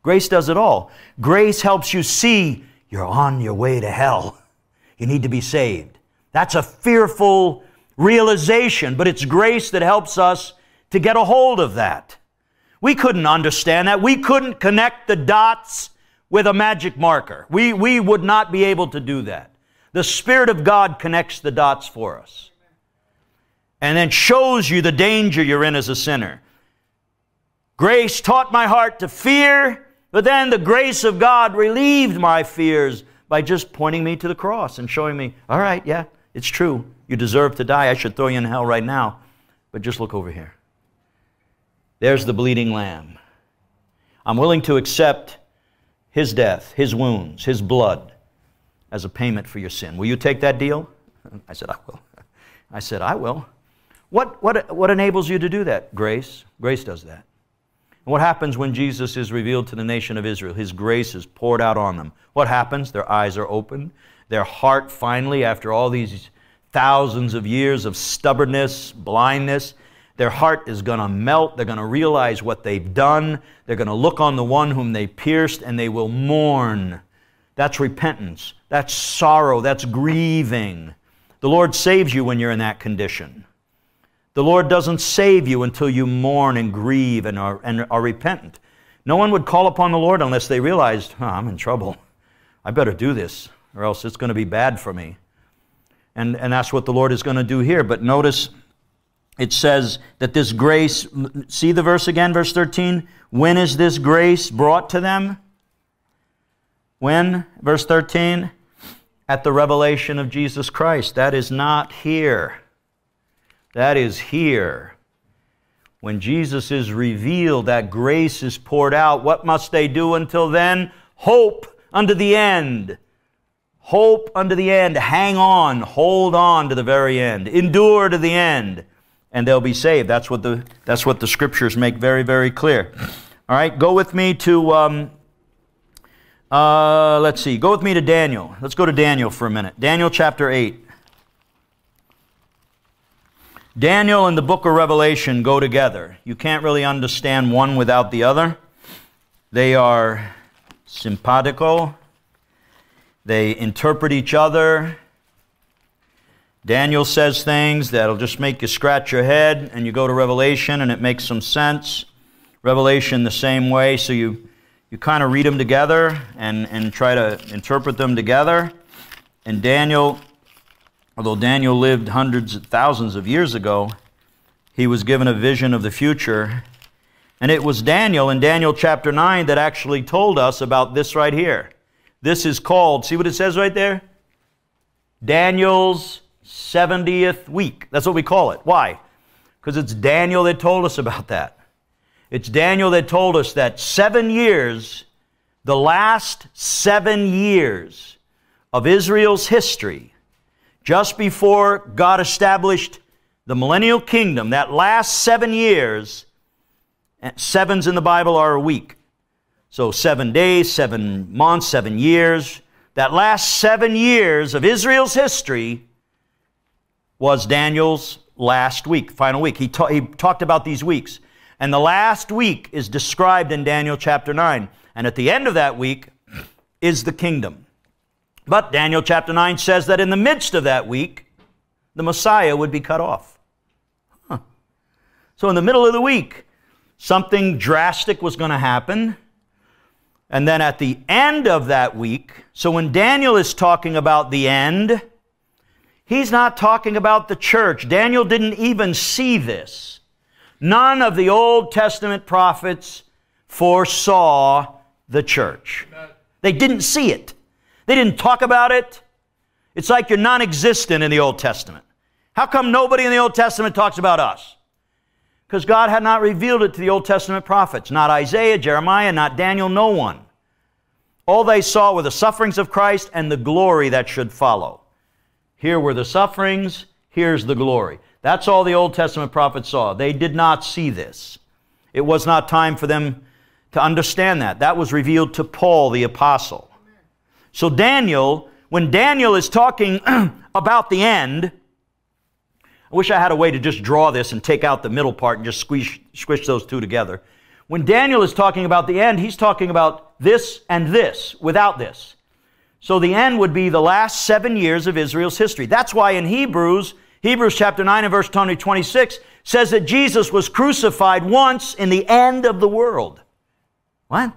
Grace does it all. Grace helps you see you're on your way to hell. You need to be saved. That's a fearful realization, but it's grace that helps us to get a hold of that. We couldn't understand that. We couldn't connect the dots with a magic marker. We would not be able to do that. The Spirit of God connects the dots for us. And then shows you the danger you're in as a sinner. Grace taught my heart to fear, but then the grace of God relieved my fears by just pointing me to the cross and showing me, all right, yeah, it's true. You deserve to die. I should throw you in hell right now. But just look over here. There's the bleeding lamb. I'm willing to accept his death, his wounds, his blood as a payment for your sin. Will you take that deal? I said, I will. I said, I will. What enables you to do that? Grace. Grace does that. And what happens when Jesus is revealed to the nation of Israel? His grace is poured out on them. What happens? Their eyes are opened. Their heart finally, after all these thousands of years of stubbornness, blindness, their heart is going to melt. They're going to realize what they've done. They're going to look on the one whom they pierced, and they will mourn. That's repentance. That's sorrow. That's grieving. The Lord saves you when you're in that condition. The Lord doesn't save you until you mourn and grieve and are repentant. No one would call upon the Lord unless they realized, oh, I'm in trouble. I better do this or else it's going to be bad for me. And that's what the Lord is going to do here. But notice it says that this grace, see the verse again, verse 13? When is this grace brought to them? When? Verse 13? At the revelation of Jesus Christ. That is not here. That is here. When Jesus is revealed, that grace is poured out. What must they do until then? Hope unto the end. Hope unto the end. Hang on. Hold on to the very end. Endure to the end. And they'll be saved. That's what the Scriptures make very, very clear. All right, go with me to, let's see. Go with me to Daniel. Let's go to Daniel for a minute. Daniel chapter 8. Daniel and the book of Revelation go together. You can't really understand one without the other. They are simpatico. They interpret each other. Daniel says things that'll just make you scratch your head, and you go to Revelation, and it makes some sense. Revelation the same way, so you kind of read them together and try to interpret them together. And Daniel... Although Daniel lived hundreds of thousands of years ago, he was given a vision of the future And it was Daniel in Daniel chapter 9 that actually told us about this right here. This is called, see what it says right there? Daniel's 70th week. That's what we call it. Why? Because it's Daniel that told us about that. It's Daniel that told us that 7 years, the last 7 years of Israel's history, just before God established the millennial kingdom, that last 7 years, and sevens in the Bible are a week. So 7 days, 7 months, 7 years. That last 7 years of Israel's history was Daniel's last week, final week. He talked about these weeks. And the last week is described in Daniel chapter 9. And at the end of that week is the kingdom. But Daniel chapter 9 says that in the midst of that week, the Messiah would be cut off. Huh. So in the middle of the week, something drastic was going to happen. And then at the end of that week, so when Daniel is talking about the end, he's not talking about the church. Daniel didn't even see this. None of the Old Testament prophets foresaw the church. They didn't see it. They didn't talk about it. It's like you're non-existent in the Old Testament. How come nobody in the Old Testament talks about us? Because God had not revealed it to the Old Testament prophets. Not Isaiah, Jeremiah, not Daniel, no one. All they saw were the sufferings of Christ and the glory that should follow. Here were the sufferings, here's the glory. That's all the Old Testament prophets saw. They did not see this. It was not time for them to understand that. That was revealed to Paul the apostle. So Daniel, when Daniel is talking about the end, I wish I had a way to just draw this and take out the middle part and just squish those two together. When Daniel is talking about the end, he's talking about this and this, without this. So the end would be the last 7 years of Israel's history. That's why in Hebrews chapter 9 and verse 26 says that Jesus was crucified once in the end of the world. What?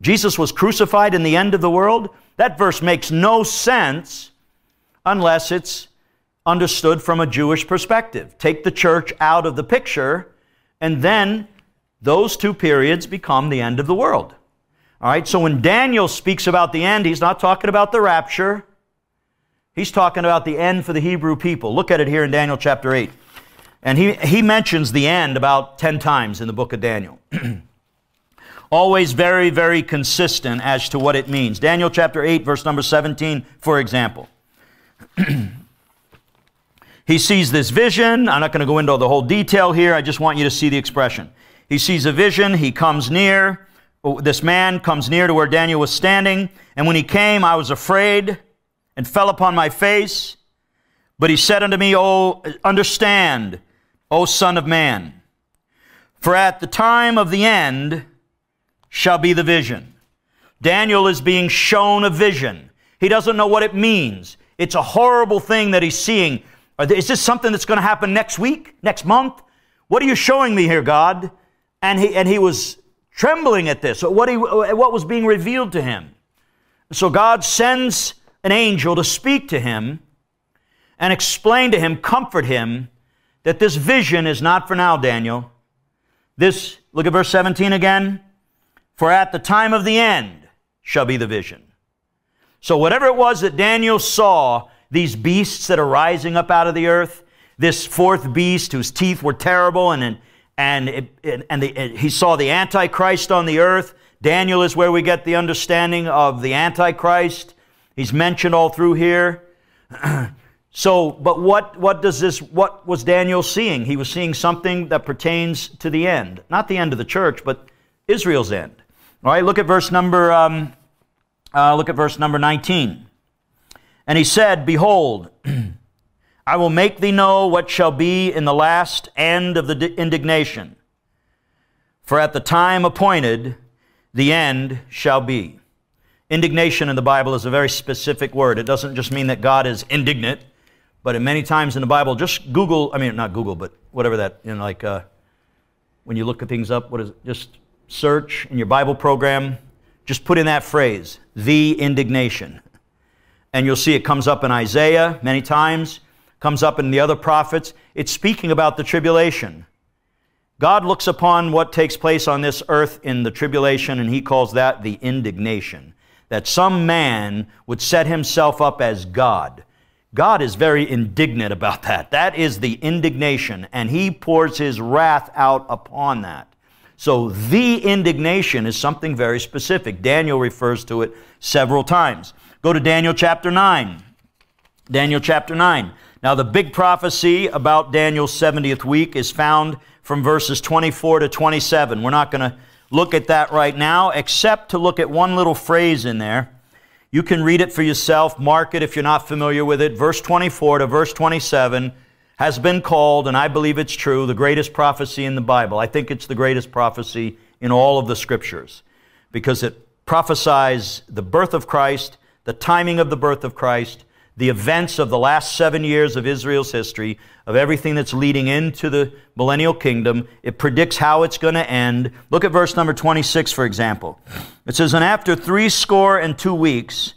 Jesus was crucified in the end of the world? That verse makes no sense unless it's understood from a Jewish perspective. Take the church out of the picture, and then those two periods become the end of the world. All right, so when Daniel speaks about the end, he's not talking about the rapture. He's talking about the end for the Hebrew people. Look at it here in Daniel chapter 8. And he mentions the end about 10 times in the book of Daniel. Always very, very consistent as to what it means. Daniel chapter 8, verse number 17, for example. He sees this vision. I'm not going to go into all the whole detail here. I just want you to see the expression. He sees a vision. He comes near. This man comes near to where Daniel was standing, and when he came, I was afraid and fell upon my face. But he said unto me, "O understand, O Son of Man, for at the time of the end shall be the vision." Daniel is being shown a vision. He doesn't know what it means. It's a horrible thing that he's seeing. Is this something that's going to happen next week, next month? What are you showing me here, God? And he was trembling at this, what was being revealed to him. So God sends an angel to speak to him and explain to him, comfort him, that this vision is not for now, Daniel. This, look at verse 17 again. For at the time of the end shall be the vision. So whatever it was that Daniel saw, these beasts that are rising up out of the earth, this fourth beast whose teeth were terrible, and he saw the Antichrist on the earth. Daniel is where we get the understanding of the Antichrist. He's mentioned all through here. So, but what was Daniel seeing? He was seeing something that pertains to the end. Not the end of the church, but Israel's end. All right, look at verse number 19. And he said, "Behold, I will make thee know what shall be in the last end of the indignation. For at the time appointed, the end shall be." Indignation in the Bible is a very specific word. It doesn't just mean that God is indignant, but in many times in the Bible, just Google, I mean, not Google, but whatever that, you know, like when you look at things up, what is it? Just search in your Bible program, just put in that phrase, "the indignation." And you'll see it comes up in Isaiah many times, comes up in the other prophets. It's speaking about the tribulation. God looks upon what takes place on this earth in the tribulation, and he calls that the indignation, that some man would set himself up as God. God is very indignant about that. That is the indignation, and he pours his wrath out upon that. So the indignation is something very specific. Daniel refers to it several times. Go to Daniel chapter 9. Daniel chapter 9. Now the big prophecy about Daniel's 70th week is found from verses 24 to 27. We're not going to look at that right now, except to look at one little phrase in there. You can read it for yourself, mark it if you're not familiar with it. Verse 24 to verse 27 has been called, and I believe it's true, the greatest prophecy in the Bible. I think it's the greatest prophecy in all of the Scriptures, because it prophesies the birth of Christ, the timing of the birth of Christ, the events of the last 7 years of Israel's history, of everything that's leading into the millennial kingdom. It predicts how it's going to end. Look at verse number 26, for example. It says, "And after 62 weeks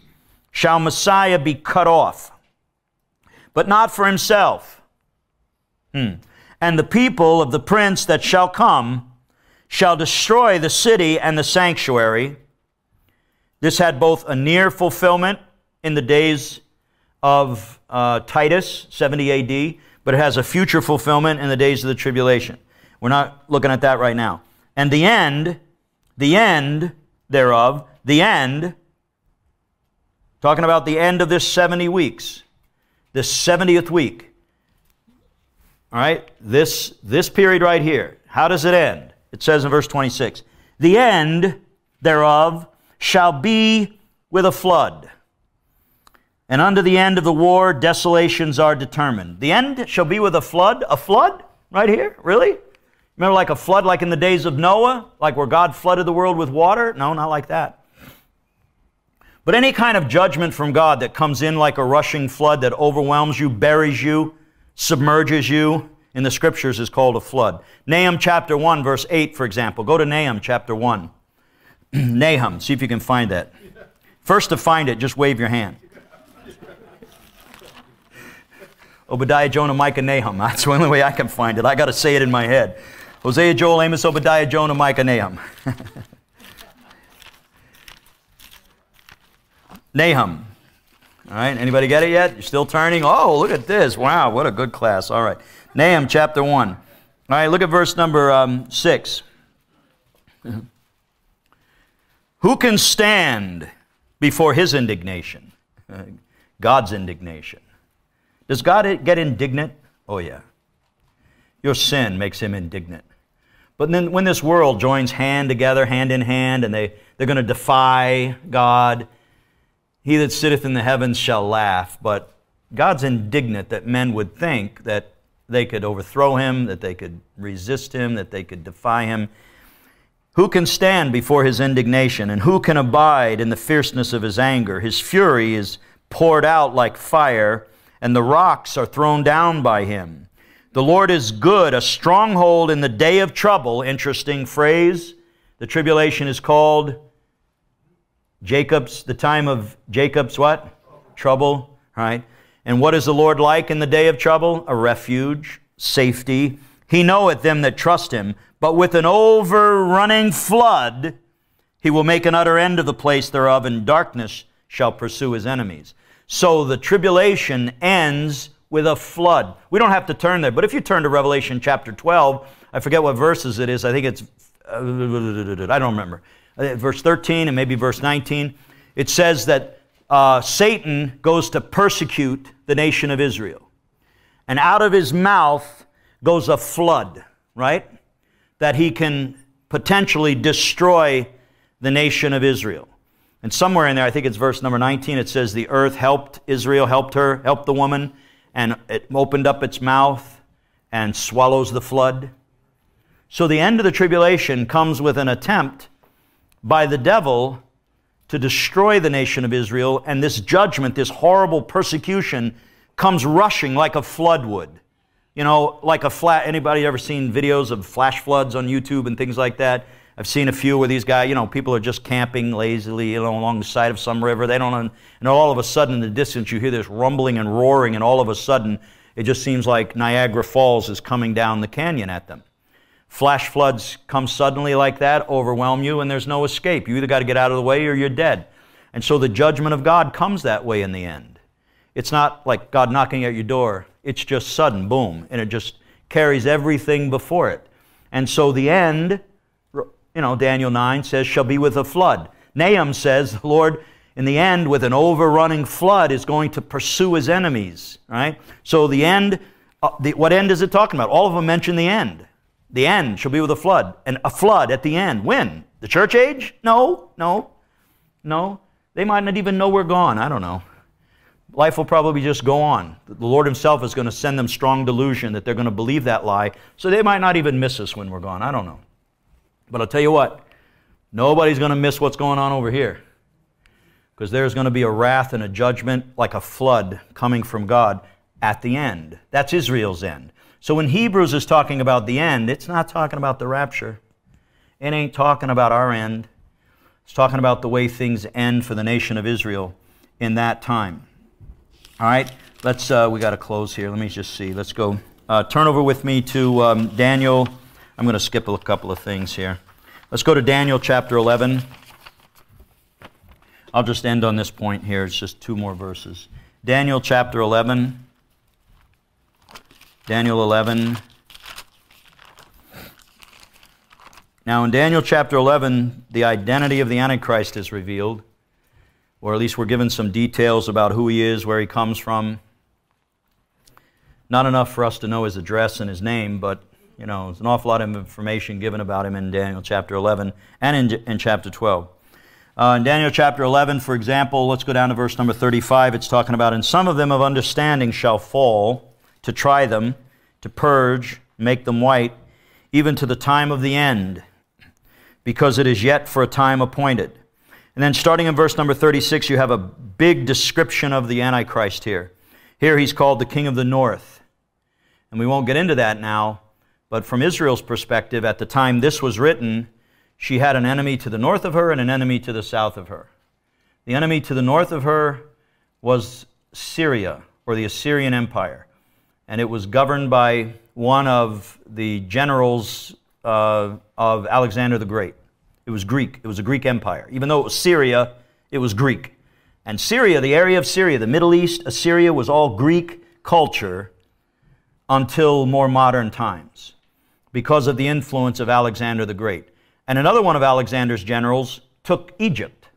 shall Messiah be cut off, but not for himself. And the people of the prince that shall come shall destroy the city and the sanctuary. This had both a near fulfillment in the days of Titus, 70 AD, but it has a future fulfillment in the days of the tribulation. We're not looking at that right now. And the end thereof, talking about the end of this 70 weeks, this 70th week. All right, this period right here, how does it end? It says in verse 26, "The end thereof shall be with a flood. And unto the end of the war, desolations are determined." The end shall be with a flood. A flood? Right here? Really? Remember like a flood like in the days of Noah? Like where God flooded the world with water? No, not like that. But any kind of judgment from God that comes in like a rushing flood that overwhelms you, buries you, submerges you, in the Scriptures is called a flood. Nahum chapter 1, verse 8, for example. Go to Nahum chapter 1. Nahum, see if you can find that. First to find it, just wave your hand. Obadiah, Jonah, Micah, Nahum. That's the only way I can find it. I got to say it in my head. Hosea, Joel, Amos, Obadiah, Jonah, Micah, Nahum. Nahum. All right, anybody get it yet? You're still turning? Oh, look at this. Wow, what a good class. All right, Nahum chapter 1. All right, look at verse number 6. "Who can stand before his indignation?" God's indignation. Does God get indignant? Oh, yeah. Your sin makes him indignant. But then when this world joins hand together, hand in hand, and they're going to defy God, "He that sitteth in the heavens shall laugh." But God's indignant that men would think that they could overthrow him, that they could resist him, that they could defy him. "Who can stand before his indignation? And who can abide in the fierceness of his anger? His fury is poured out like fire, and the rocks are thrown down by him. The Lord is good, a stronghold in the day of trouble." Interesting phrase. The tribulation is called Jacob's, the time of Jacob's what? Trouble, right? And what is the Lord like in the day of trouble? A refuge, safety. "He knoweth them that trust him, but with an overrunning flood he will make an utter end of the place thereof, and darkness shall pursue his enemies." So the tribulation ends with a flood. We don't have to turn there, but if you turn to Revelation chapter 12, I forget what verses it is. I think it's, I don't remember. Verse 13 and maybe verse 19. It says that Satan goes to persecute the nation of Israel. And out of his mouth goes a flood, right? That he can potentially destroy the nation of Israel. And somewhere in there, I think it's verse number 19, it says the earth helped Israel, helped the woman, and it opened up its mouth and swallows the flood. So the end of the tribulation comes with an attempt by the devil to destroy the nation of Israel, and this judgment, this horrible persecution, comes rushing like a flood would. You know, like a flat, anybody ever seen videos of flash floods on YouTube and things like that? I've seen a few where these guys, you know, people are just camping lazily, you know, along the side of some river. They don't, and all of a sudden in the distance you hear this rumbling and roaring, and all of a sudden it just seems like Niagara Falls is coming down the canyon at them. Flash floods come suddenly like that, overwhelm you, and there's no escape. You either got to get out of the way or you're dead. And so the judgment of God comes that way in the end. It's not like God knocking at your door. It's just sudden, boom, and it just carries everything before it. And so the end, you know, Daniel 9 says, shall be with a flood. Nahum says, the Lord, in the end, with an overrunning flood, is going to pursue his enemies, right? So the end, what end is it talking about? All of them mention the end. The end shall be with a flood, and a flood at the end. When? The church age? No, no, no. They might not even know we're gone. I don't know. Life will probably just go on. The Lord himself is going to send them strong delusion that they're going to believe that lie, so they might not even miss us when we're gone. I don't know. But I'll tell you what, nobody's going to miss what's going on over here, because there's going to be a wrath and a judgment like a flood coming from God at the end. That's Israel's end. So when Hebrews is talking about the end, it's not talking about the rapture. It ain't talking about our end. It's talking about the way things end for the nation of Israel in that time. All right, let's, we got to close here. Let me just see. Let's go. Turn over with me to Daniel. I'm going to skip a couple of things here. Let's go to Daniel chapter 11. I'll just end on this point here. It's just two more verses. Daniel chapter 11. Daniel 11. Now in Daniel chapter 11, the identity of the Antichrist is revealed. Or at least we're given some details about who he is, where he comes from. Not enough for us to know his address and his name, but, you know, there's an awful lot of information given about him in Daniel chapter 11 and in chapter 12. In Daniel chapter 11, for example, let's go down to verse number 35. It's talking about, and some of them of understanding shall fall to try them, to purge, make them white, even to the time of the end, because it is yet for a time appointed. And then starting in verse number 36, you have a big description of the Antichrist here. Here he's called the King of the North. And we won't get into that now, but from Israel's perspective, at the time this was written, she had an enemy to the north of her and an enemy to the south of her. The enemy to the north of her was Syria, or the Assyrian Empire. And it was governed by one of the generals of Alexander the Great. It was Greek. It was a Greek empire. Even though it was Syria, it was Greek. And Syria, the area of Syria, the Middle East, Assyria was all Greek culture until more modern times because of the influence of Alexander the Great. And another one of Alexander's generals took Egypt.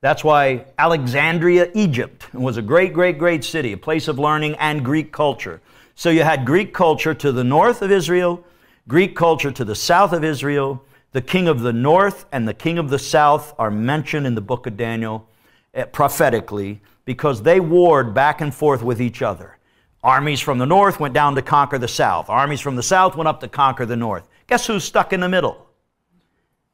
That's why Alexandria, Egypt, was a great, great, great city, a place of learning and Greek culture. So you had Greek culture to the north of Israel, Greek culture to the south of Israel. The king of the north and the king of the south are mentioned in the book of Daniel prophetically because they warred back and forth with each other. Armies from the north went down to conquer the south. Armies from the south went up to conquer the north. Guess who's stuck in the middle?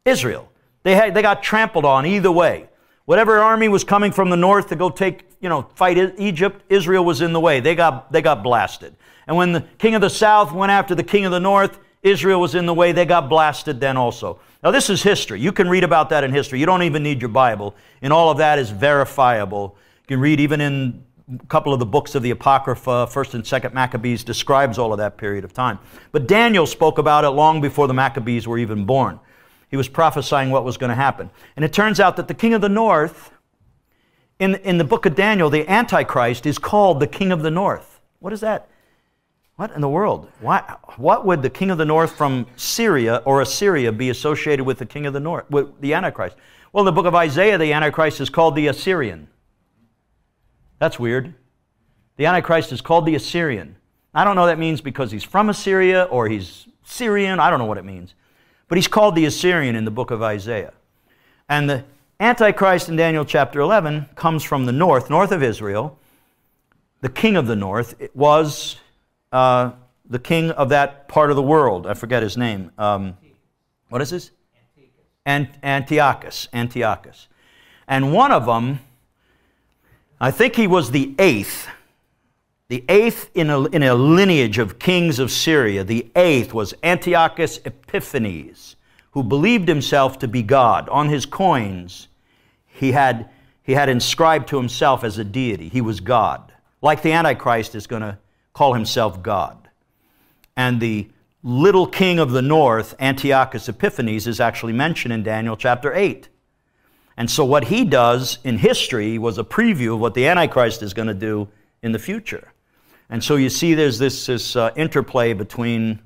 Israel. They got trampled on either way. Whatever army was coming from the north to go take, you know, fight Egypt, Israel was in the way. They got blasted. And when the king of the south went after the king of the north, Israel was in the way. They got blasted then also. Now, this is history. You can read about that in history. You don't even need your Bible. And all of that is verifiable. You can read even in a couple of the books of the Apocrypha, 1st and 2nd Maccabees describes all of that period of time. But Daniel spoke about it long before the Maccabees were even born. He was prophesying what was going to happen. And it turns out that the king of the north, in the book of Daniel, the Antichrist is called the king of the north. What is that? What in the world? Why, what would the king of the north from Syria or Assyria be associated with the king of the north, with the Antichrist? Well, in the book of Isaiah, the Antichrist is called the Assyrian. That's weird. The Antichrist is called the Assyrian. I don't know what that means because he's from Assyria or he's Syrian. I don't know what it means. But he's called the Assyrian in the book of Isaiah. And the Antichrist in Daniel chapter 11 comes from the north, north of Israel. The king of the north was... the king of that part of the world. I forget his name. What is this? Antiochus. Antiochus. And one of them, I think he was the eighth. The eighth in a lineage of kings of Syria. The eighth was Antiochus Epiphanes, who believed himself to be God. On his coins, he had inscribed to himself as a deity. He was God. Like the Antichrist is going to call himself God. And the little king of the north, Antiochus Epiphanes, is actually mentioned in Daniel chapter 8. And so what he does in history was a preview of what the Antichrist is going to do in the future. And so you see there's this interplay between,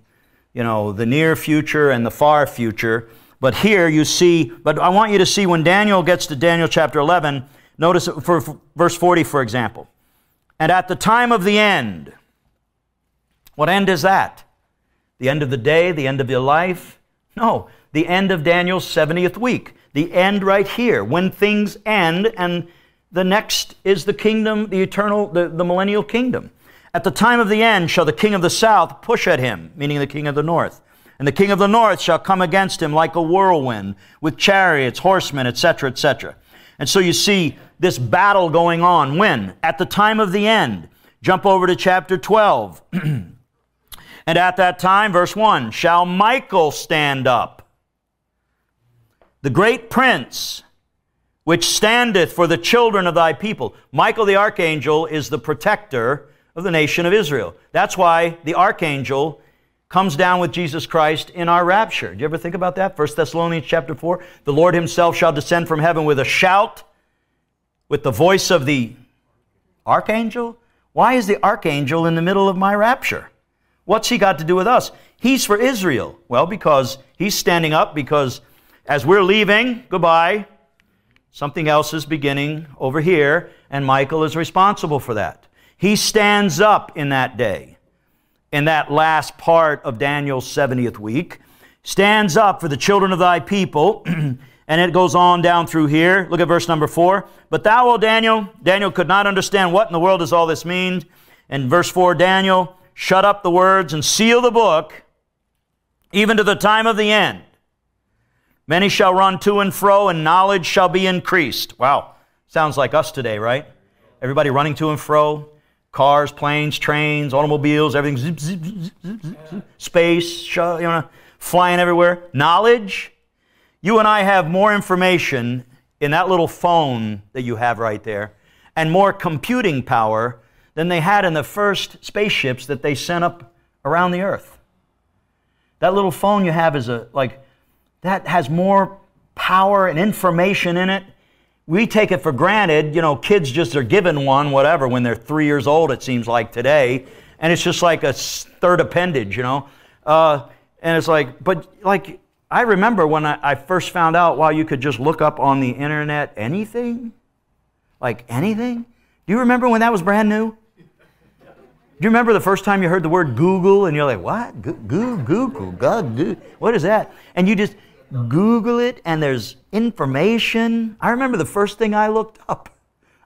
you know, the near future and the far future. But here you see, but I want you to see when Daniel gets to Daniel chapter 11, notice for verse 40, for example. And at the time of the end, what end is that? The end of the day, the end of your life? No, the end of Daniel's 70th week. The end right here, when things end, and the next is the kingdom, the eternal, the millennial kingdom. At the time of the end shall the king of the south push at him, meaning the king of the north. And the king of the north shall come against him like a whirlwind, with chariots, horsemen, etc., etc. And so you see this battle going on. When? At the time of the end. Jump over to chapter 12. And at that time, verse 1, shall Michael stand up, the great prince, which standeth for the children of thy people. Michael the archangel is the protector of the nation of Israel. That's why the archangel comes down with Jesus Christ in our rapture. Did you ever think about that? 1 Thessalonians chapter 4, the Lord himself shall descend from heaven with a shout, with the voice of the archangel. Why is the archangel in the middle of my rapture? What's he got to do with us? He's for Israel. Well, because he's standing up, because as we're leaving, goodbye, something else is beginning over here, and Michael is responsible for that. He stands up in that day, in that last part of Daniel's 70th week, stands up for the children of thy people, and it goes on down through here. Look at verse number 4. But thou, O Daniel, Daniel could not understand what in the world does all this mean. And verse 4, Daniel, shut up the words and seal the book, even to the time of the end. Many shall run to and fro, and knowledge shall be increased. Wow, sounds like us today, right? Everybody running to and fro, cars, planes, trains, automobiles, everything, zip, zip, zip, zip, zip, zip, space, you know, flying everywhere. Knowledge. You and I have more information in that little phone that you have right there, and more computing power than they had in the first spaceships that they sent up around the earth. That little phone you have is that has more power and information in it. We take it for granted, you know, kids just are given one, whatever, when they're 3 years old, it seems like today, and it's just like a third appendage, you know. And it's like, but like, I remember when I first found out, wow, you could just look up on the internet anything, like anything. Do you remember when that was brand new? Do you remember the first time you heard the word Google and you're like, what? Google, God, what is that? And you just Google it and there's information. I remember the first thing I looked up.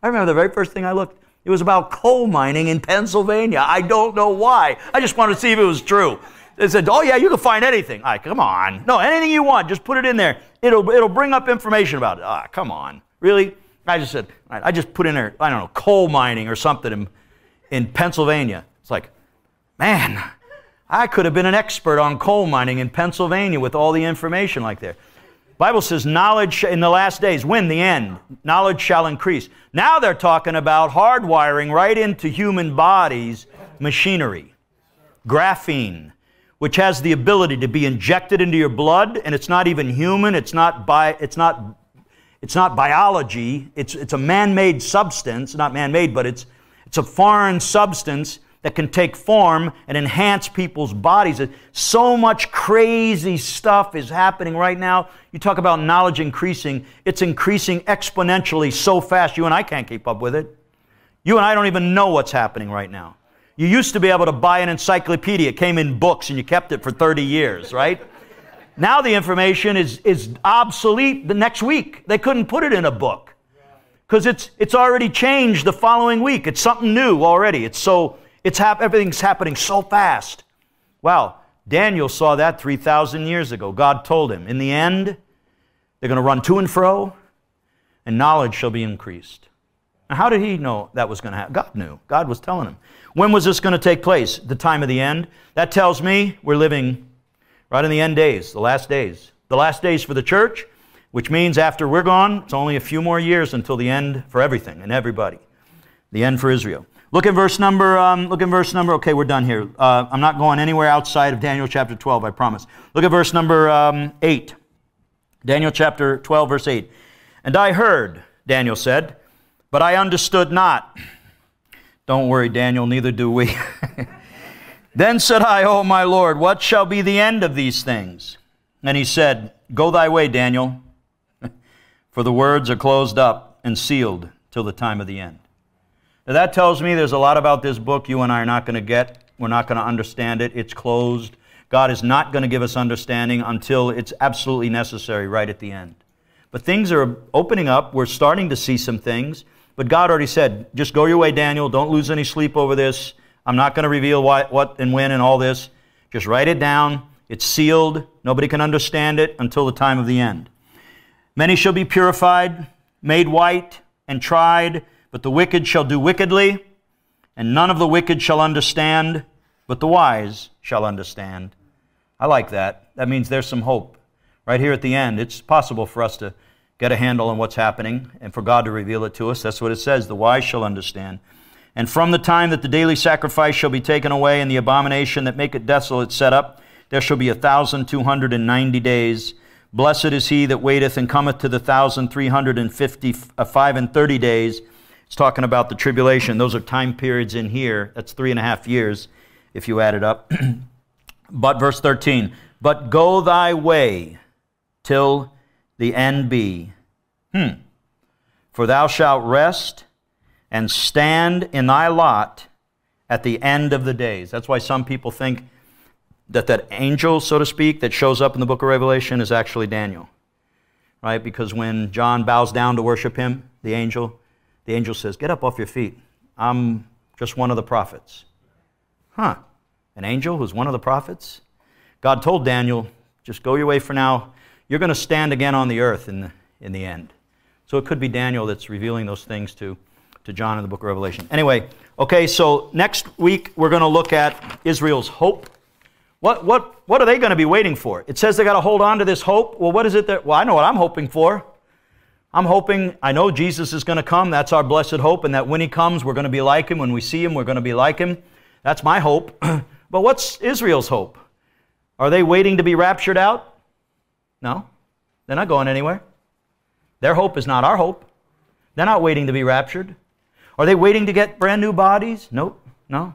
I remember the very first thing I looked. It was about coal mining in Pennsylvania. I don't know why. I just wanted to see if it was true. They said, oh yeah, you can find anything. All right, come on. No, anything you want, just put it in there. It'll bring up information about it. Ah, come on. Really? I just said, I just put in there, I don't know, coal mining or something in Pennsylvania. It's like, man, I could have been an expert on coal mining in Pennsylvania with all the information like there. Bible says knowledge in the last days, when the end, knowledge shall increase. Now they're talking about hardwiring right into human bodies machinery, graphene, which has the ability to be injected into your blood, and it's not even human, it's not biology, it's a man-made substance, not man-made, but it's a foreign substance that can take form and enhance people's bodies. So much crazy stuff is happening right now. You talk about knowledge increasing, it's increasing exponentially so fast you and I can't keep up with it. You and I don't even know what's happening right now. You used to be able to buy an encyclopedia, it came in books and you kept it for 30 years, right? Now the information is obsolete the next week. They couldn't put it in a book because it's already changed the following week. It's something new already. Everything's happening so fast. Wow, Daniel saw that 3,000 years ago. God told him, in the end, they're going to run to and fro, and knowledge shall be increased. Now, how did he know that was going to happen? God knew. God was telling him. When was this going to take place? The time of the end. That tells me we're living right in the end days, the last days. The last days for the church, which means after we're gone, it's only a few more years until the end for everything and everybody. The end for Israel. Look in verse number. Okay, we're done here. I'm not going anywhere outside of Daniel chapter 12, I promise. Look at verse number 8. Daniel chapter 12, verse 8. And I heard, Daniel said, but I understood not. Don't worry, Daniel, neither do we. Then said I, O my Lord, what shall be the end of these things? And he said, Go thy way, Daniel, for the words are closed up and sealed till the time of the end. Now that tells me there's a lot about this book you and I are not going to get. We're not going to understand it. It's closed. God is not going to give us understanding until it's absolutely necessary right at the end. But things are opening up. We're starting to see some things. But God already said, just go your way, Daniel. Don't lose any sleep over this. I'm not going to reveal why, what and when and all this. Just write it down. It's sealed. Nobody can understand it until the time of the end. Many shall be purified, made white, and tried, but the wicked shall do wickedly, and none of the wicked shall understand, but the wise shall understand. I like that. That means there's some hope. Right here at the end, it's possible for us to get a handle on what's happening and for God to reveal it to us. That's what it says. The wise shall understand. And from the time that the daily sacrifice shall be taken away and the abomination that maketh desolate set up, there shall be 1,290 days. Blessed is he that waiteth and cometh to the 1,355 and 30 days. It's talking about the tribulation. Those are time periods in here. That's 3.5 years if you add it up. But verse 13, but go thy way till the end be. For thou shalt rest and stand in thy lot at the end of the days. That's why some people think that that angel, so to speak, that shows up in the book of Revelation is actually Daniel, right? Because when John bows down to worship him, the angel says, get up off your feet. I'm just one of the prophets. Huh, an angel who's one of the prophets? God told Daniel, just go your way for now. You're going to stand again on the earth in the end. So it could be Daniel that's revealing those things to John in the book of Revelation. Anyway, okay, so next week we're going to look at Israel's hope. What are they going to be waiting for? It says they got to hold on to this hope. Well, what is it that, well, I know what I'm hoping for. I'm hoping, I know Jesus is going to come. That's our blessed hope, and that when he comes, we're going to be like him. When we see him, we're going to be like him. That's my hope. But what's Israel's hope? Are they waiting to be raptured out? No. They're not going anywhere. Their hope is not our hope. They're not waiting to be raptured. Are they waiting to get brand new bodies? Nope. No.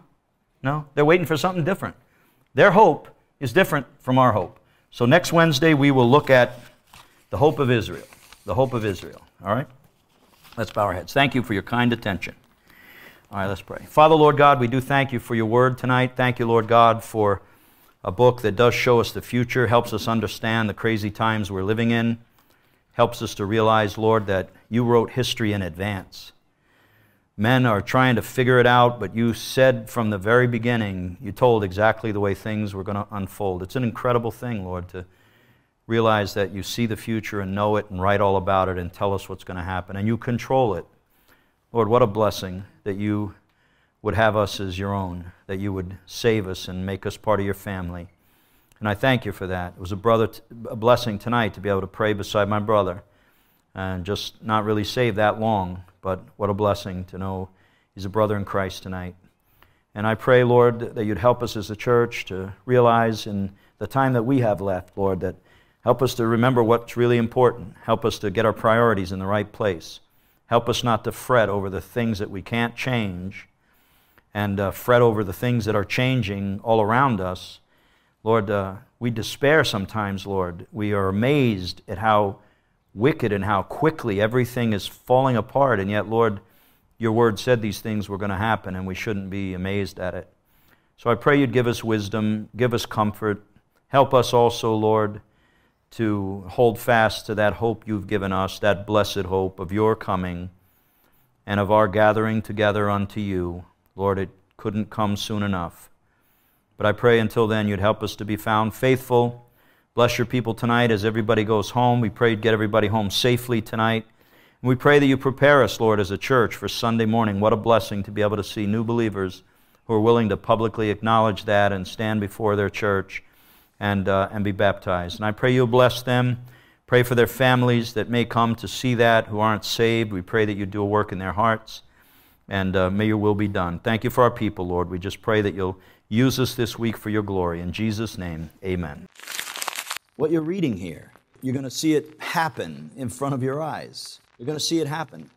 No. They're waiting for something different. Their hope is different from our hope. So next Wednesday we will look at the hope of Israel. The hope of Israel. All right? Let's bow our heads. Thank you for your kind attention. All right, let's pray. Father, Lord God, we do thank you for your word tonight. Thank you, Lord God, for a book that does show us the future, helps us understand the crazy times we're living in, helps us to realize, Lord, that you wrote history in advance. Men are trying to figure it out, but you said from the very beginning, you told exactly the way things were going to unfold. It's an incredible thing, Lord, to realize that you see the future and know it and write all about it and tell us what's going to happen, and you control it. Lord, what a blessing that you would have us as your own, that you would save us and make us part of your family. And I thank you for that. It was a blessing tonight to be able to pray beside my brother and just not really save that long. But what a blessing to know he's a brother in Christ tonight. And I pray, Lord, that you'd help us as a church to realize in the time that we have left, Lord, that help us to remember what's really important. Help us to get our priorities in the right place. Help us not to fret over the things that we can't change and fret over the things that are changing all around us. Lord, we despair sometimes, Lord. We are amazed at how wicked and how quickly everything is falling apart, and yet, Lord, your word said these things were going to happen, and we shouldn't be amazed at it. So I pray you'd give us wisdom, give us comfort. Help us also, Lord, to hold fast to that hope you've given us, that blessed hope of your coming and of our gathering together unto you. Lord, it couldn't come soon enough. But I pray until then you'd help us to be found faithful. Bless your people tonight as everybody goes home. We pray you'd get everybody home safely tonight. And we pray that you prepare us, Lord, as a church for Sunday morning. What a blessing to be able to see new believers who are willing to publicly acknowledge that and stand before their church and be baptized. And I pray you'll bless them. Pray for their families that may come to see that, who aren't saved. We pray that you do a work in their hearts. And may your will be done. Thank you for our people, Lord. We just pray that you'll use us this week for your glory. In Jesus' name, amen. What you're reading here, you're going to see it happen in front of your eyes. You're going to see it happen.